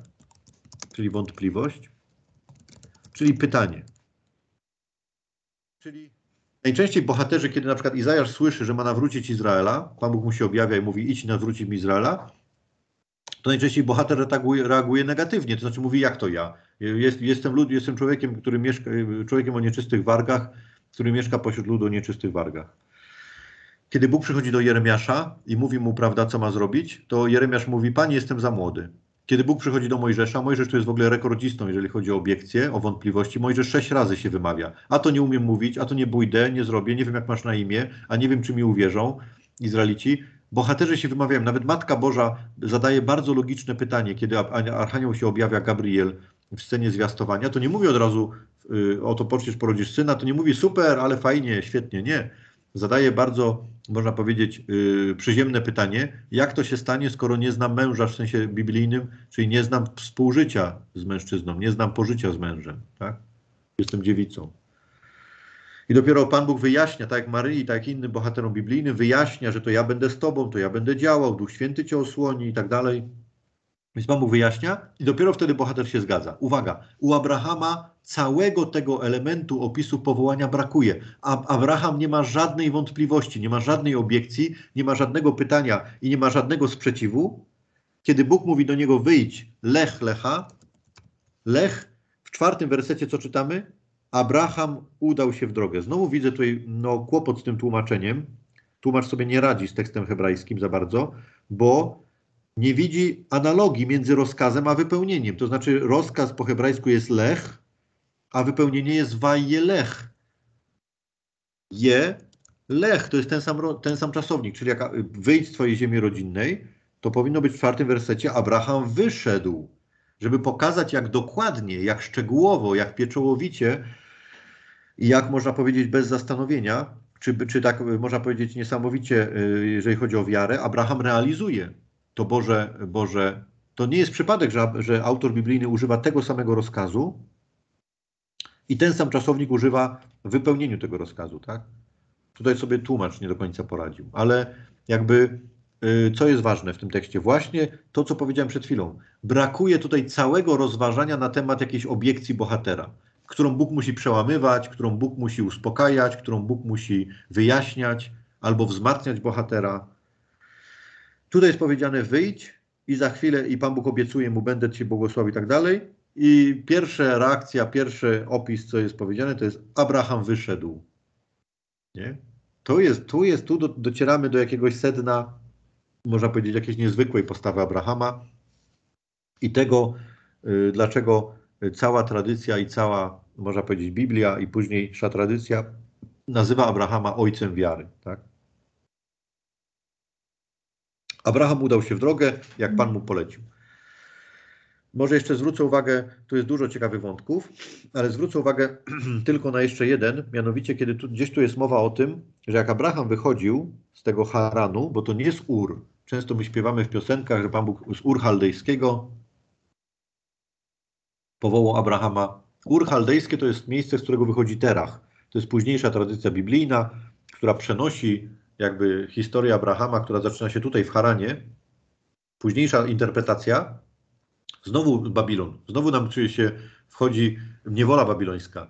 czyli wątpliwość, czyli pytanie. Czyli najczęściej bohaterzy, kiedy na przykład Izajasz słyszy, że ma nawrócić Izraela, Pan Bóg mu się objawia i mówi, idź nawrócić mi Izraela, to najczęściej bohater reaguje negatywnie, to znaczy mówi, jak to ja? Jest, jestem, lud, jestem człowiekiem, który mieszka, człowiekiem o nieczystych wargach, który mieszka pośród ludu o nieczystych wargach. Kiedy Bóg przychodzi do Jeremiasza i mówi mu, prawda, co ma zrobić, to Jeremiasz mówi, Panie, jestem za młody. Kiedy Bóg przychodzi do Mojżesza, Mojżesz to jest w ogóle rekordzistą, jeżeli chodzi o obiekcje, o wątpliwości. Mojżesz sześć razy się wymawia. A to nie umiem mówić, a to nie pójdę, nie zrobię, nie wiem jak masz na imię, a nie wiem czy mi uwierzą Izraelici. Bohaterzy się wymawiają, nawet Matka Boża zadaje bardzo logiczne pytanie, kiedy archanioł się objawia Gabriel w scenie zwiastowania, to nie mówi od razu, oto poczniesz, porodzisz syna, to nie mówi super, ale fajnie, świetnie, nie. zadaje bardzo, można powiedzieć, yy, przyziemne pytanie, jak to się stanie, skoro nie znam męża w sensie biblijnym, czyli nie znam współżycia z mężczyzną, nie znam pożycia z mężem, tak? Jestem dziewicą. I dopiero Pan Bóg wyjaśnia, tak jak Maryi, tak jak innym bohaterom biblijnym, wyjaśnia, że to ja będę z Tobą, to ja będę działał, Duch Święty Cię osłoni i tak dalej. Więc Pan Bóg wyjaśnia i dopiero wtedy bohater się zgadza. Uwaga, u Abrahama całego tego elementu opisu powołania brakuje. A Abraham nie ma żadnej wątpliwości, nie ma żadnej obiekcji, nie ma żadnego pytania i nie ma żadnego sprzeciwu. Kiedy Bóg mówi do niego wyjdź, Lech, Lecha, Lech, w czwartym wersecie co czytamy? Abraham udał się w drogę. Znowu widzę tutaj no, kłopot z tym tłumaczeniem. Tłumacz sobie nie radzi z tekstem hebrajskim za bardzo, bo nie widzi analogii między rozkazem a wypełnieniem. To znaczy rozkaz po hebrajsku jest lech, a wypełnienie jest wajelech. Je, lech. To jest ten sam, ten sam czasownik. Czyli jak wyjdź z twojej ziemi rodzinnej, to powinno być w czwartym wersecie Abraham wyszedł. Żeby pokazać, jak dokładnie, jak szczegółowo, jak pieczołowicie i jak można powiedzieć bez zastanowienia, czy, czy tak można powiedzieć niesamowicie, jeżeli chodzi o wiarę, Abraham realizuje to Boże. Boże. To nie jest przypadek, że, że autor biblijny używa tego samego rozkazu i ten sam czasownik używa w wypełnieniu tego rozkazu. Tak? Tutaj sobie tłumacz nie do końca poradził, ale jakby... Co jest ważne w tym tekście? Właśnie to, co powiedziałem przed chwilą. Brakuje tutaj całego rozważania na temat jakiejś obiekcji bohatera, którą Bóg musi przełamywać, którą Bóg musi uspokajać, którą Bóg musi wyjaśniać albo wzmacniać bohatera. Tutaj jest powiedziane wyjdź i za chwilę, i Pan Bóg obiecuje mu, będę Cię błogosławił i tak dalej. I pierwsza reakcja, pierwszy opis, co jest powiedziane, to jest Abraham wyszedł. Nie? To jest, tu jest, tu do, docieramy do jakiegoś sedna, można powiedzieć, jakiejś niezwykłej postawy Abrahama i tego, y, dlaczego cała tradycja i cała, można powiedzieć, Biblia i późniejsza tradycja nazywa Abrahama ojcem wiary. Tak? Abraham udał się w drogę, jak Pan mu polecił. Może jeszcze zwrócę uwagę, tu jest dużo ciekawych wątków, ale zwrócę uwagę tylko na jeszcze jeden, mianowicie kiedy tu, gdzieś tu jest mowa o tym, że jak Abraham wychodził z tego Haranu, bo to nie jest Ur. Często my śpiewamy w piosenkach, że Pan Bóg z Ur chaldejskiego powołał Abrahama. Ur chaldejskie to jest miejsce, z którego wychodzi Terach. To jest późniejsza tradycja biblijna, która przenosi jakby historię Abrahama, która zaczyna się tutaj w Haranie. Późniejsza interpretacja. Znowu Babilon. Znowu nam czuje się, wchodzi niewola babilońska.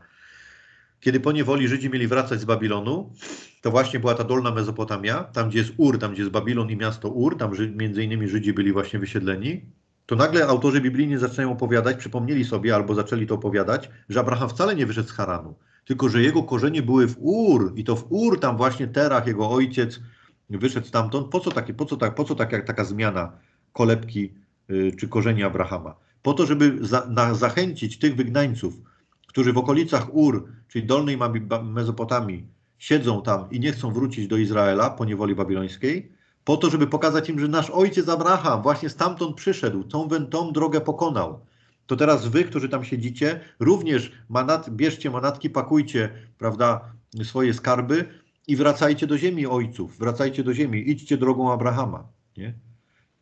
Kiedy po niewoli Żydzi mieli wracać z Babilonu, to właśnie była ta dolna Mezopotamia, tam gdzie jest Ur, tam gdzie jest Babilon i miasto Ur, tam między innymi Żydzi byli właśnie wysiedleni, to nagle autorzy biblijni zaczynają opowiadać, przypomnieli sobie albo zaczęli to opowiadać, że Abraham wcale nie wyszedł z Haranu, tylko że jego korzenie były w Ur i to w Ur tam właśnie Terach, jego ojciec wyszedł stamtąd. Po co, taki, po co, tak, po co tak, jak taka zmiana kolebki yy, czy korzeni Abrahama? Po to, żeby za, na, zachęcić tych wygnańców, którzy w okolicach Ur, czyli dolnej Mezopotamii, siedzą tam i nie chcą wrócić do Izraela po niewoli babilońskiej, po to, żeby pokazać im, że nasz ojciec Abraham właśnie stamtąd przyszedł, tą, tą drogę pokonał. To teraz wy, którzy tam siedzicie, również manat, bierzcie manatki, pakujcie, prawda, swoje skarby i wracajcie do ziemi ojców, wracajcie do ziemi, idźcie drogą Abrahama. Nie?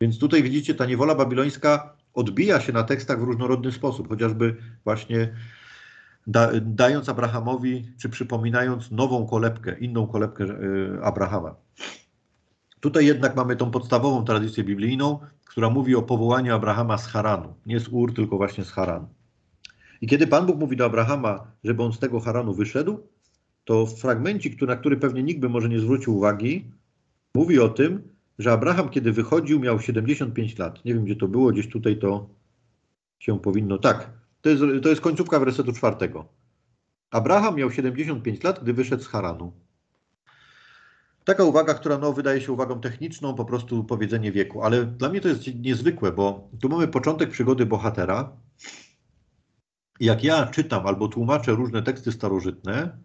Więc tutaj widzicie, ta niewola babilońska odbija się na tekstach w różnorodny sposób, chociażby właśnie Da, dając Abrahamowi, czy przypominając nową kolebkę, inną kolebkę yy, Abrahama. Tutaj jednak mamy tą podstawową tradycję biblijną, która mówi o powołaniu Abrahama z Haranu. Nie z Ur, tylko właśnie z Haranu. I kiedy Pan Bóg mówi do Abrahama, żeby on z tego Haranu wyszedł, to fragmencik, na który pewnie nikt by może nie zwrócił uwagi, mówi o tym, że Abraham, kiedy wychodził, miał siedemdziesiąt pięć lat. Nie wiem, gdzie to było, gdzieś tutaj to się powinno... Tak. To jest, to jest końcówka wersetu czwartego. Abraham miał siedemdziesiąt pięć lat, gdy wyszedł z Haranu. Taka uwaga, która no, wydaje się uwagą techniczną, po prostu powiedzenie wieku. Ale dla mnie to jest niezwykłe, bo tu mamy początek przygody bohatera. Jak ja czytam albo tłumaczę różne teksty starożytne,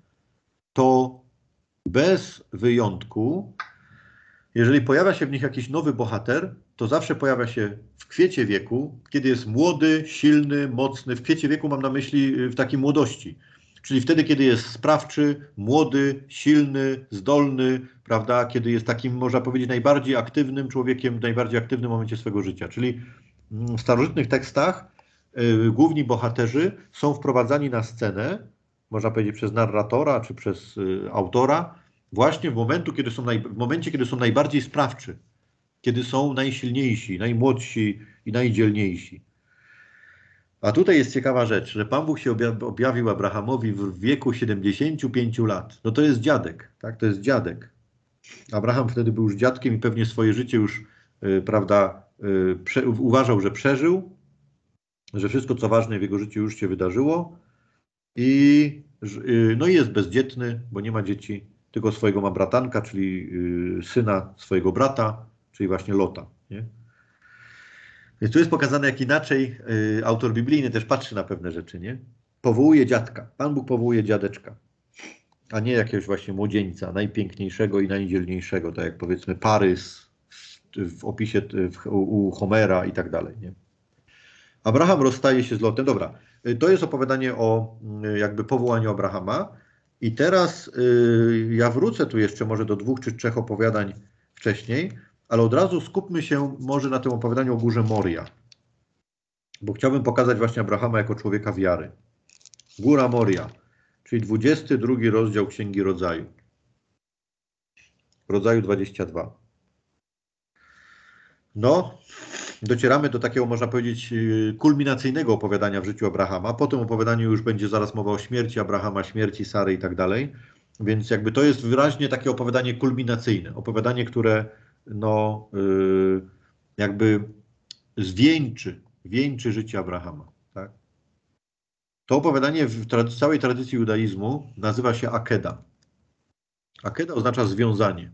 to bez wyjątku, jeżeli pojawia się w nich jakiś nowy bohater, to zawsze pojawia się w kwiecie wieku, kiedy jest młody, silny, mocny. W kwiecie wieku mam na myśli w takiej młodości. czyli wtedy, kiedy jest sprawczy, młody, silny, zdolny, prawda, kiedy jest takim, można powiedzieć, najbardziej aktywnym człowiekiem w najbardziej aktywnym momencie swego życia. Czyli w starożytnych tekstach yy, główni bohaterzy są wprowadzani na scenę, można powiedzieć, przez narratora czy przez yy, autora, właśnie w, momentu, kiedy są naj, w momencie, kiedy są najbardziej sprawczy, kiedy są najsilniejsi, najmłodsi i najdzielniejsi. A tutaj jest ciekawa rzecz, że Pan Bóg się objawił Abrahamowi w wieku siedemdziesięciu pięciu lat. No to jest dziadek, tak? To jest dziadek. Abraham wtedy był już dziadkiem i pewnie swoje życie już, yy, prawda, yy, prze, uważał, że przeżył, że wszystko, co ważne w jego życiu, już się wydarzyło. I yy, no jest bezdzietny, bo nie ma dzieci, tylko swojego ma bratanka, czyli yy, syna swojego brata, czyli właśnie Lota, nie? Więc tu jest pokazane, jak inaczej y, autor biblijny też patrzy na pewne rzeczy, nie? Powołuje dziadka. Pan Bóg powołuje dziadeczka, a nie jakiegoś właśnie młodzieńca, najpiękniejszego i najdzielniejszego, tak jak powiedzmy Parys w, w opisie w, u Homera i tak dalej, nie? Abraham rozstaje się z Lotem. Dobra, to jest opowiadanie o jakby powołaniu Abrahama. I teraz y, ja wrócę tu jeszcze może do dwóch czy trzech opowiadań wcześniej, ale od razu skupmy się może na tym opowiadaniu o górze Moria, bo chciałbym pokazać właśnie Abrahama jako człowieka wiary. Góra Moria, czyli dwudziesty drugi rozdział Księgi Rodzaju. Rodzaju dwudziesty drugi. No, docieramy do takiego, można powiedzieć, kulminacyjnego opowiadania w życiu Abrahama. Po tym opowiadaniu już będzie zaraz mowa o śmierci Abrahama, śmierci Sary i tak dalej. Więc jakby to jest wyraźnie takie opowiadanie kulminacyjne. Opowiadanie, które no yy, jakby zwieńczy, wieńczy życie Abrahama, tak? To opowiadanie w trady, całej tradycji judaizmu nazywa się Akeda. Akeda oznacza związanie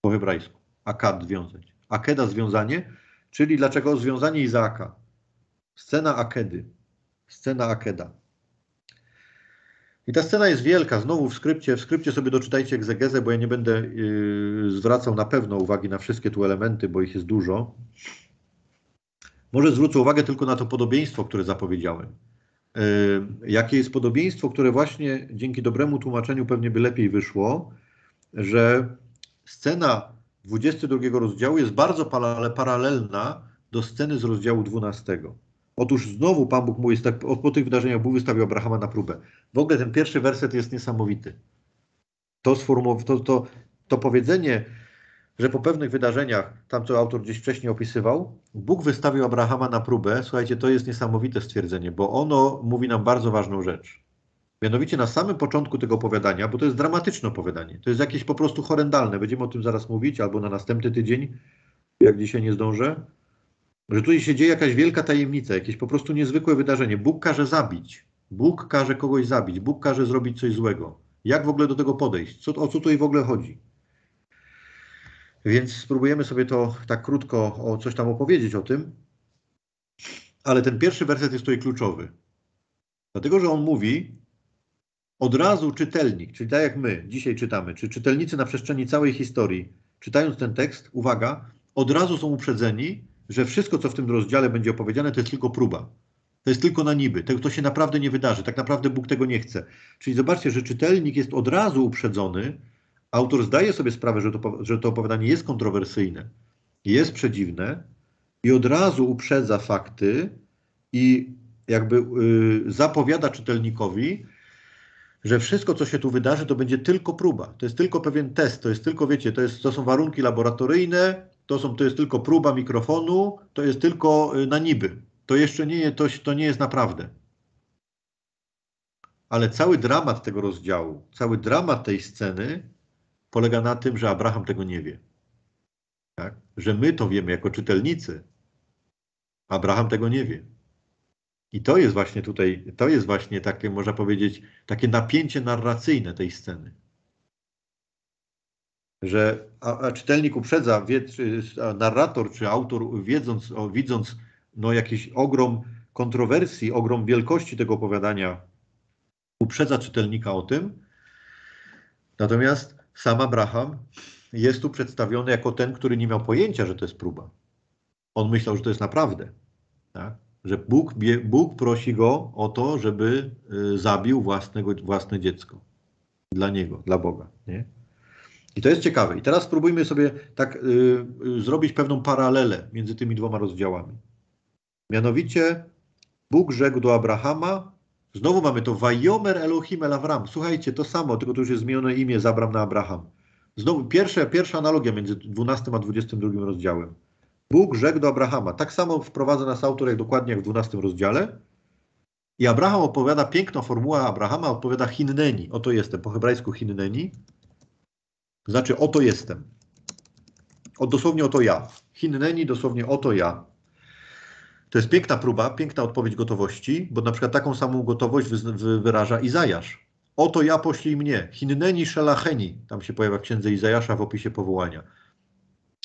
po hebrajsku. Akad, wiązać. Akeda, związanie, czyli dlaczego związanie Izaaka. Scena Akedy. Scena Akeda. I ta scena jest wielka, znowu w skrypcie, w skrypcie sobie doczytajcie egzegezę, bo ja nie będę yy, zwracał na pewno uwagi na wszystkie tu elementy, bo ich jest dużo. Może zwrócę uwagę tylko na to podobieństwo, które zapowiedziałem. Yy, jakie jest podobieństwo, które właśnie dzięki dobremu tłumaczeniu pewnie by lepiej wyszło, że scena dwudziestego drugiego rozdziału jest bardzo paralelna do sceny z rozdziału dwunastego. Otóż znowu Pan Bóg mówi, po tych wydarzeniach Bóg wystawił Abrahama na próbę. W ogóle ten pierwszy werset jest niesamowity. To, to, to, to powiedzenie, że po pewnych wydarzeniach, tam co autor gdzieś wcześniej opisywał, Bóg wystawił Abrahama na próbę. Słuchajcie, to jest niesamowite stwierdzenie, bo ono mówi nam bardzo ważną rzecz. Mianowicie na samym początku tego opowiadania, bo to jest dramatyczne opowiadanie, to jest jakieś po prostu horrendalne, będziemy o tym zaraz mówić, albo na następny tydzień, jak dzisiaj nie zdążę, że tutaj się dzieje jakaś wielka tajemnica, jakieś po prostu niezwykłe wydarzenie. Bóg każe zabić. Bóg każe kogoś zabić. Bóg każe zrobić coś złego. Jak w ogóle do tego podejść? Co, o co tutaj w ogóle chodzi? Więc spróbujemy sobie to tak krótko o coś tam opowiedzieć o tym. Ale ten pierwszy werset jest tutaj kluczowy. Dlatego, że on mówi od razu czytelnik, czyli tak jak my dzisiaj czytamy, czy czytelnicy na przestrzeni całej historii, czytając ten tekst, uwaga, od razu są uprzedzeni, że wszystko, co w tym rozdziale będzie opowiedziane, to jest tylko próba. To jest tylko na niby. To, to się naprawdę nie wydarzy. Tak naprawdę Bóg tego nie chce. Czyli zobaczcie, że czytelnik jest od razu uprzedzony. Autor zdaje sobie sprawę, że to, że to opowiadanie jest kontrowersyjne, jest przedziwne i od razu uprzedza fakty i jakby yy, zapowiada czytelnikowi, że wszystko, co się tu wydarzy, to będzie tylko próba. To jest tylko pewien test. To jest tylko, wiecie, to, jest, to są warunki laboratoryjne, To, są, to jest tylko próba mikrofonu, to jest tylko na niby. To jeszcze nie, to, to nie jest naprawdę. Ale cały dramat tego rozdziału, cały dramat tej sceny polega na tym, że Abraham tego nie wie. Tak? Że my to wiemy jako czytelnicy. Abraham tego nie wie. I to jest właśnie tutaj, to jest właśnie takie, można powiedzieć, takie napięcie narracyjne tej sceny. Że a, a czytelnik uprzedza, wie, czy, narrator czy autor, wiedząc, o, widząc no, jakiś ogrom kontrowersji, ogrom wielkości tego opowiadania, uprzedza czytelnika o tym. Natomiast sam Abraham jest tu przedstawiony jako ten, który nie miał pojęcia, że to jest próba. On myślał, że to jest naprawdę. Tak? że Bóg, Bóg prosi go o to, żeby zabił własnego, własne dziecko. Dla niego, dla Boga. Nie? I to jest ciekawe. I teraz spróbujmy sobie tak yy, yy, zrobić pewną paralelę między tymi dwoma rozdziałami. Mianowicie Bóg rzekł do Abrahama, znowu mamy to Wajomer Elohim El Avram. Słuchajcie, to samo, tylko to już jest zmienione imię z Abram na Abraham. Znowu pierwsza, pierwsza analogia między dwunastym a dwudziestym drugim rozdziałem. Bóg rzekł do Abrahama. Tak samo wprowadza nas autor, jak dokładnie jak w dwunastym rozdziale. I Abraham opowiada, piękna formuła Abrahama, odpowiada hinneni. Oto jestem, po hebrajsku hinneni. Znaczy oto jestem. O, dosłownie oto ja. Hinneni, dosłownie oto ja. To jest piękna próba, piękna odpowiedź gotowości, bo na przykład taką samą gotowość wyraża Izajasz. Oto ja poślij mnie. Hinneni szelacheni. Tam się pojawia w księdze Izajasza w opisie powołania.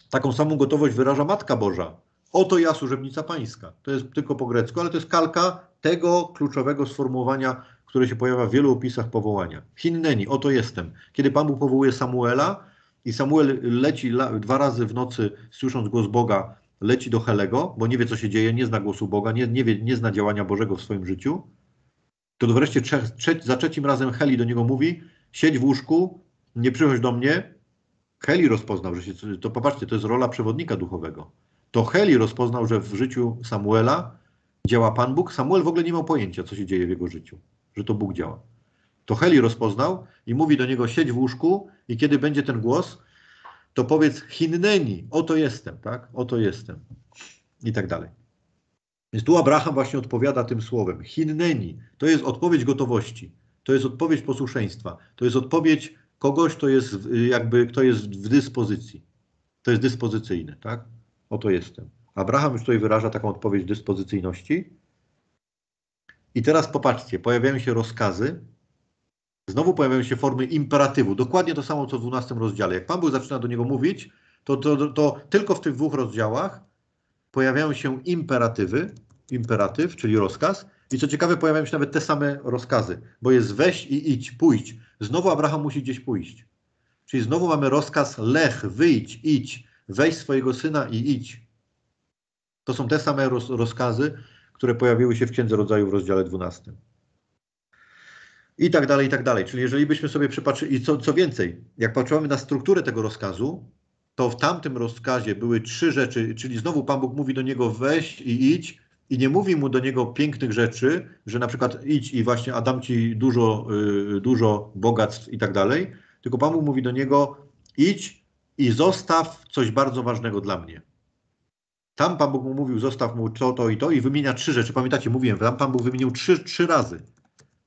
Taką samą gotowość wyraża Matka Boża. Oto ja, służebnica pańska. To jest tylko po grecku, ale to jest kalka tego kluczowego sformułowania, które się pojawia w wielu opisach powołania. Hinneni, oto jestem. Kiedy Pan Bóg powołuje Samuela i Samuel leci la, dwa razy w nocy, słysząc głos Boga, leci do Helego, bo nie wie, co się dzieje, nie zna głosu Boga, nie, nie, wie, nie zna działania Bożego w swoim życiu, to wreszcie trzech, trzeć, za trzecim razem Heli do niego mówi, siedź w łóżku, nie przychodź do mnie. Heli rozpoznał, że się, to popatrzcie, to jest rola przewodnika duchowego. To Heli rozpoznał, że w życiu Samuela działa Pan Bóg. Samuel w ogóle nie miał pojęcia, co się dzieje w jego życiu, że to Bóg działa. To Heli rozpoznał i mówi do niego, siedź w łóżku i kiedy będzie ten głos, to powiedz hinneni, oto jestem, tak? Oto jestem. I tak dalej. Więc tu Abraham właśnie odpowiada tym słowem. Hinneni, to jest odpowiedź gotowości, to jest odpowiedź posłuszeństwa, to jest odpowiedź kogoś, kto jest jakby, kto jest w dyspozycji. To jest dyspozycyjne, tak? Oto jestem. Abraham już tutaj wyraża taką odpowiedź dyspozycyjności. I teraz popatrzcie, pojawiają się rozkazy. Znowu pojawiają się formy imperatywu. Dokładnie to samo, co w dwunastym rozdziale. Jak Pan Bóg zaczyna do niego mówić, to, to, to tylko w tych dwóch rozdziałach pojawiają się imperatywy, imperatyw, czyli rozkaz. I co ciekawe, pojawiają się nawet te same rozkazy, bo jest weź i idź, pójdź. Znowu Abraham musi gdzieś pójść. Czyli znowu mamy rozkaz Lech, wyjdź, idź, weź swojego syna i idź. To są te same roz, rozkazy, które pojawiły się w Księdze Rodzaju w rozdziale dwunastym. I tak dalej, i tak dalej. Czyli jeżeli byśmy sobie przypatrzyli, i co, co więcej, jak patrzymy na strukturę tego rozkazu, to w tamtym rozkazie były trzy rzeczy, czyli znowu Pan Bóg mówi do niego weź i idź i nie mówi mu do niego pięknych rzeczy, że na przykład idź i właśnie Adam ci dużo, yy, dużo bogactw i tak dalej, tylko Pan Bóg mówi do niego idź i zostaw coś bardzo ważnego dla mnie. Tam Pan Bóg mu mówił, zostaw mu to, to i to i wymienia trzy rzeczy. Pamiętacie, mówiłem, tam Pan Bóg wymienił trzy, trzy razy.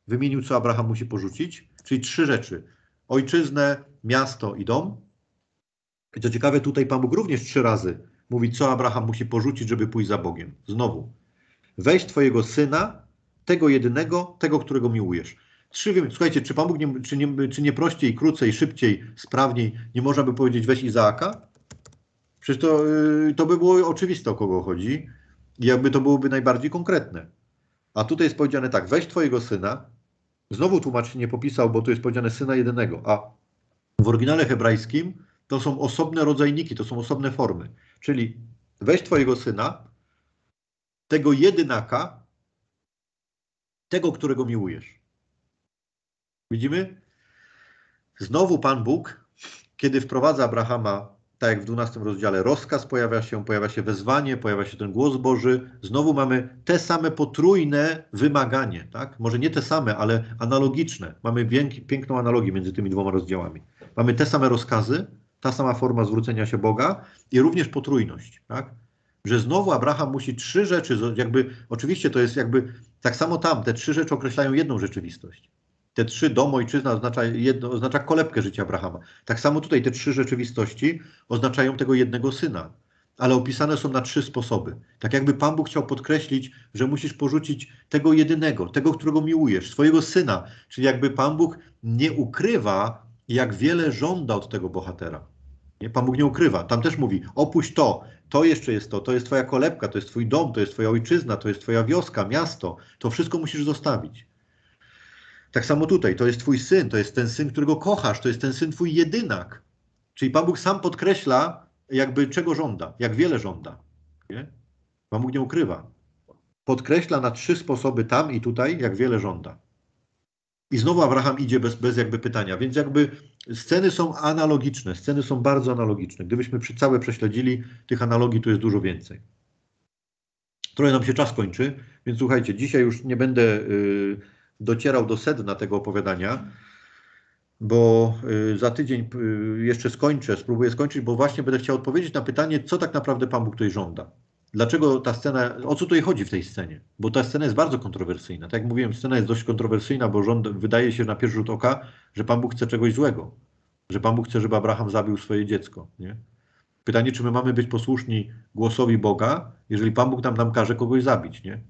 Wymienił, co Abraham musi porzucić, czyli trzy rzeczy. Ojczyznę, miasto i dom. I co ciekawe, tutaj Pan Bóg również trzy razy mówi, co Abraham musi porzucić, żeby pójść za Bogiem. Znowu. Weź twojego syna, tego jedynego, tego, którego miłujesz. Trzy, słuchajcie, czy Pan Bóg, nie, czy, nie, czy nie prościej, krócej, szybciej, sprawniej, nie można by powiedzieć, weź Izaaka? Przecież to, to by było oczywiste, o kogo chodzi. I jakby to byłoby najbardziej konkretne. A tutaj jest powiedziane tak, weź twojego syna. Znowu tłumacz nie popisał, bo tu jest powiedziane syna jedynego. A w oryginale hebrajskim to są osobne rodzajniki, to są osobne formy. Czyli weź twojego syna, tego jedynaka, tego, którego miłujesz. Widzimy? Znowu Pan Bóg, kiedy wprowadza Abrahama, tak jak w dwunastym rozdziale, rozkaz pojawia się, pojawia się wezwanie, pojawia się ten głos Boży. Znowu mamy te same potrójne wymaganie, tak? Może nie te same, ale analogiczne. Mamy piękną analogię między tymi dwoma rozdziałami. Mamy te same rozkazy, ta sama forma zwrócenia się Boga i również potrójność, tak? Że znowu Abraham musi trzy rzeczy, jakby, oczywiście to jest jakby, tak samo tam, te trzy rzeczy określają jedną rzeczywistość. Te trzy, dom, ojczyzna, oznacza, jedno, oznacza kolebkę życia Abrahama. Tak samo tutaj te trzy rzeczywistości oznaczają tego jednego syna, ale opisane są na trzy sposoby. Tak jakby Pan Bóg chciał podkreślić, że musisz porzucić tego jedynego, tego, którego miłujesz, swojego syna. Czyli jakby Pan Bóg nie ukrywa, jak wiele żąda od tego bohatera. Nie? Pan Bóg nie ukrywa. Tam też mówi, opuść to, to jeszcze jest to, to jest twoja kolebka, to jest twój dom, to jest twoja ojczyzna, to jest twoja wioska, miasto. To wszystko musisz zostawić. Tak samo tutaj, to jest twój syn, to jest ten syn, którego kochasz, to jest ten syn twój jedynak. Czyli Pan Bóg sam podkreśla, jakby czego żąda, jak wiele żąda. Nie? Pan Bóg nie ukrywa. podkreśla na trzy sposoby tam i tutaj, jak wiele żąda. I znowu Abraham idzie bez, bez jakby pytania. Więc jakby sceny są analogiczne, sceny są bardzo analogiczne. Gdybyśmy przy całe prześledzili, tych analogii tu jest dużo więcej. Trochę nam się czas kończy, więc słuchajcie, dzisiaj już nie będę y, docierał do sedna tego opowiadania, bo y, za tydzień y, jeszcze skończę, spróbuję skończyć, bo właśnie będę chciał odpowiedzieć na pytanie, co tak naprawdę Pan Bóg tutaj żąda. Dlaczego ta scena, o co tutaj chodzi w tej scenie? Bo ta scena jest bardzo kontrowersyjna. Tak jak mówiłem, scena jest dość kontrowersyjna, bo rząd, wydaje się na pierwszy rzut oka, że Pan Bóg chce czegoś złego. Że Pan Bóg chce, żeby Abraham zabił swoje dziecko. Nie? Pytanie, czy my mamy być posłuszni głosowi Boga, jeżeli Pan Bóg nam, nam każe kogoś zabić. Nie?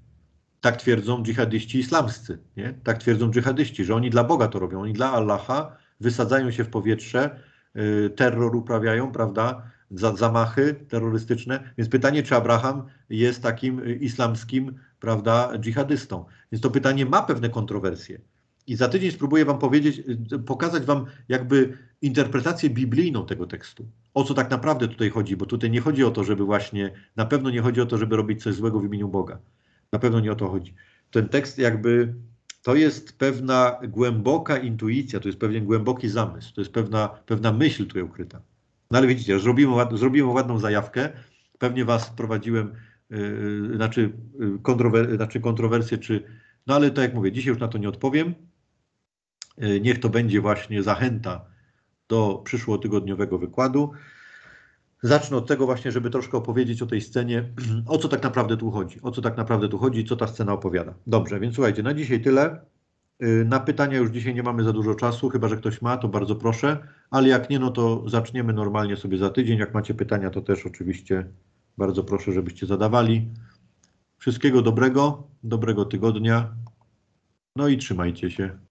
Tak twierdzą dżihadyści islamscy. Nie? Tak twierdzą dżihadyści, że oni dla Boga to robią. Oni dla Allaha wysadzają się w powietrze, yy, terror uprawiają, prawda? Za, zamachy terrorystyczne. Więc pytanie, czy Abraham jest takim islamskim, prawda, dżihadystą. Więc to pytanie ma pewne kontrowersje. I za tydzień spróbuję wam powiedzieć, pokazać wam jakby interpretację biblijną tego tekstu. O co tak naprawdę tutaj chodzi, bo tutaj nie chodzi o to, żeby właśnie, na pewno nie chodzi o to, żeby robić coś złego w imieniu Boga. Na pewno nie o to chodzi. Ten tekst jakby, to jest pewna głęboka intuicja, to jest pewien głęboki zamysł, to jest pewna, pewna myśl tutaj ukryta. No ale widzicie, zrobimy, zrobimy ładną zajawkę. Pewnie was wprowadziłem, yy, znaczy, kontrower, znaczy kontrowersje, czy... No ale tak jak mówię, dzisiaj już na to nie odpowiem. Yy, niech to będzie właśnie zachęta do przyszłotygodniowego wykładu. Zacznę od tego właśnie, żeby troszkę opowiedzieć o tej scenie, o co tak naprawdę tu chodzi, o co tak naprawdę tu chodzi i co ta scena opowiada. Dobrze, więc słuchajcie, na dzisiaj tyle. Na pytania już dzisiaj nie mamy za dużo czasu, chyba że ktoś ma, to bardzo proszę, ale jak nie, no to zaczniemy normalnie sobie za tydzień. Jak macie pytania, to też oczywiście bardzo proszę, żebyście zadawali. Wszystkiego dobrego, dobrego tygodnia, no i trzymajcie się.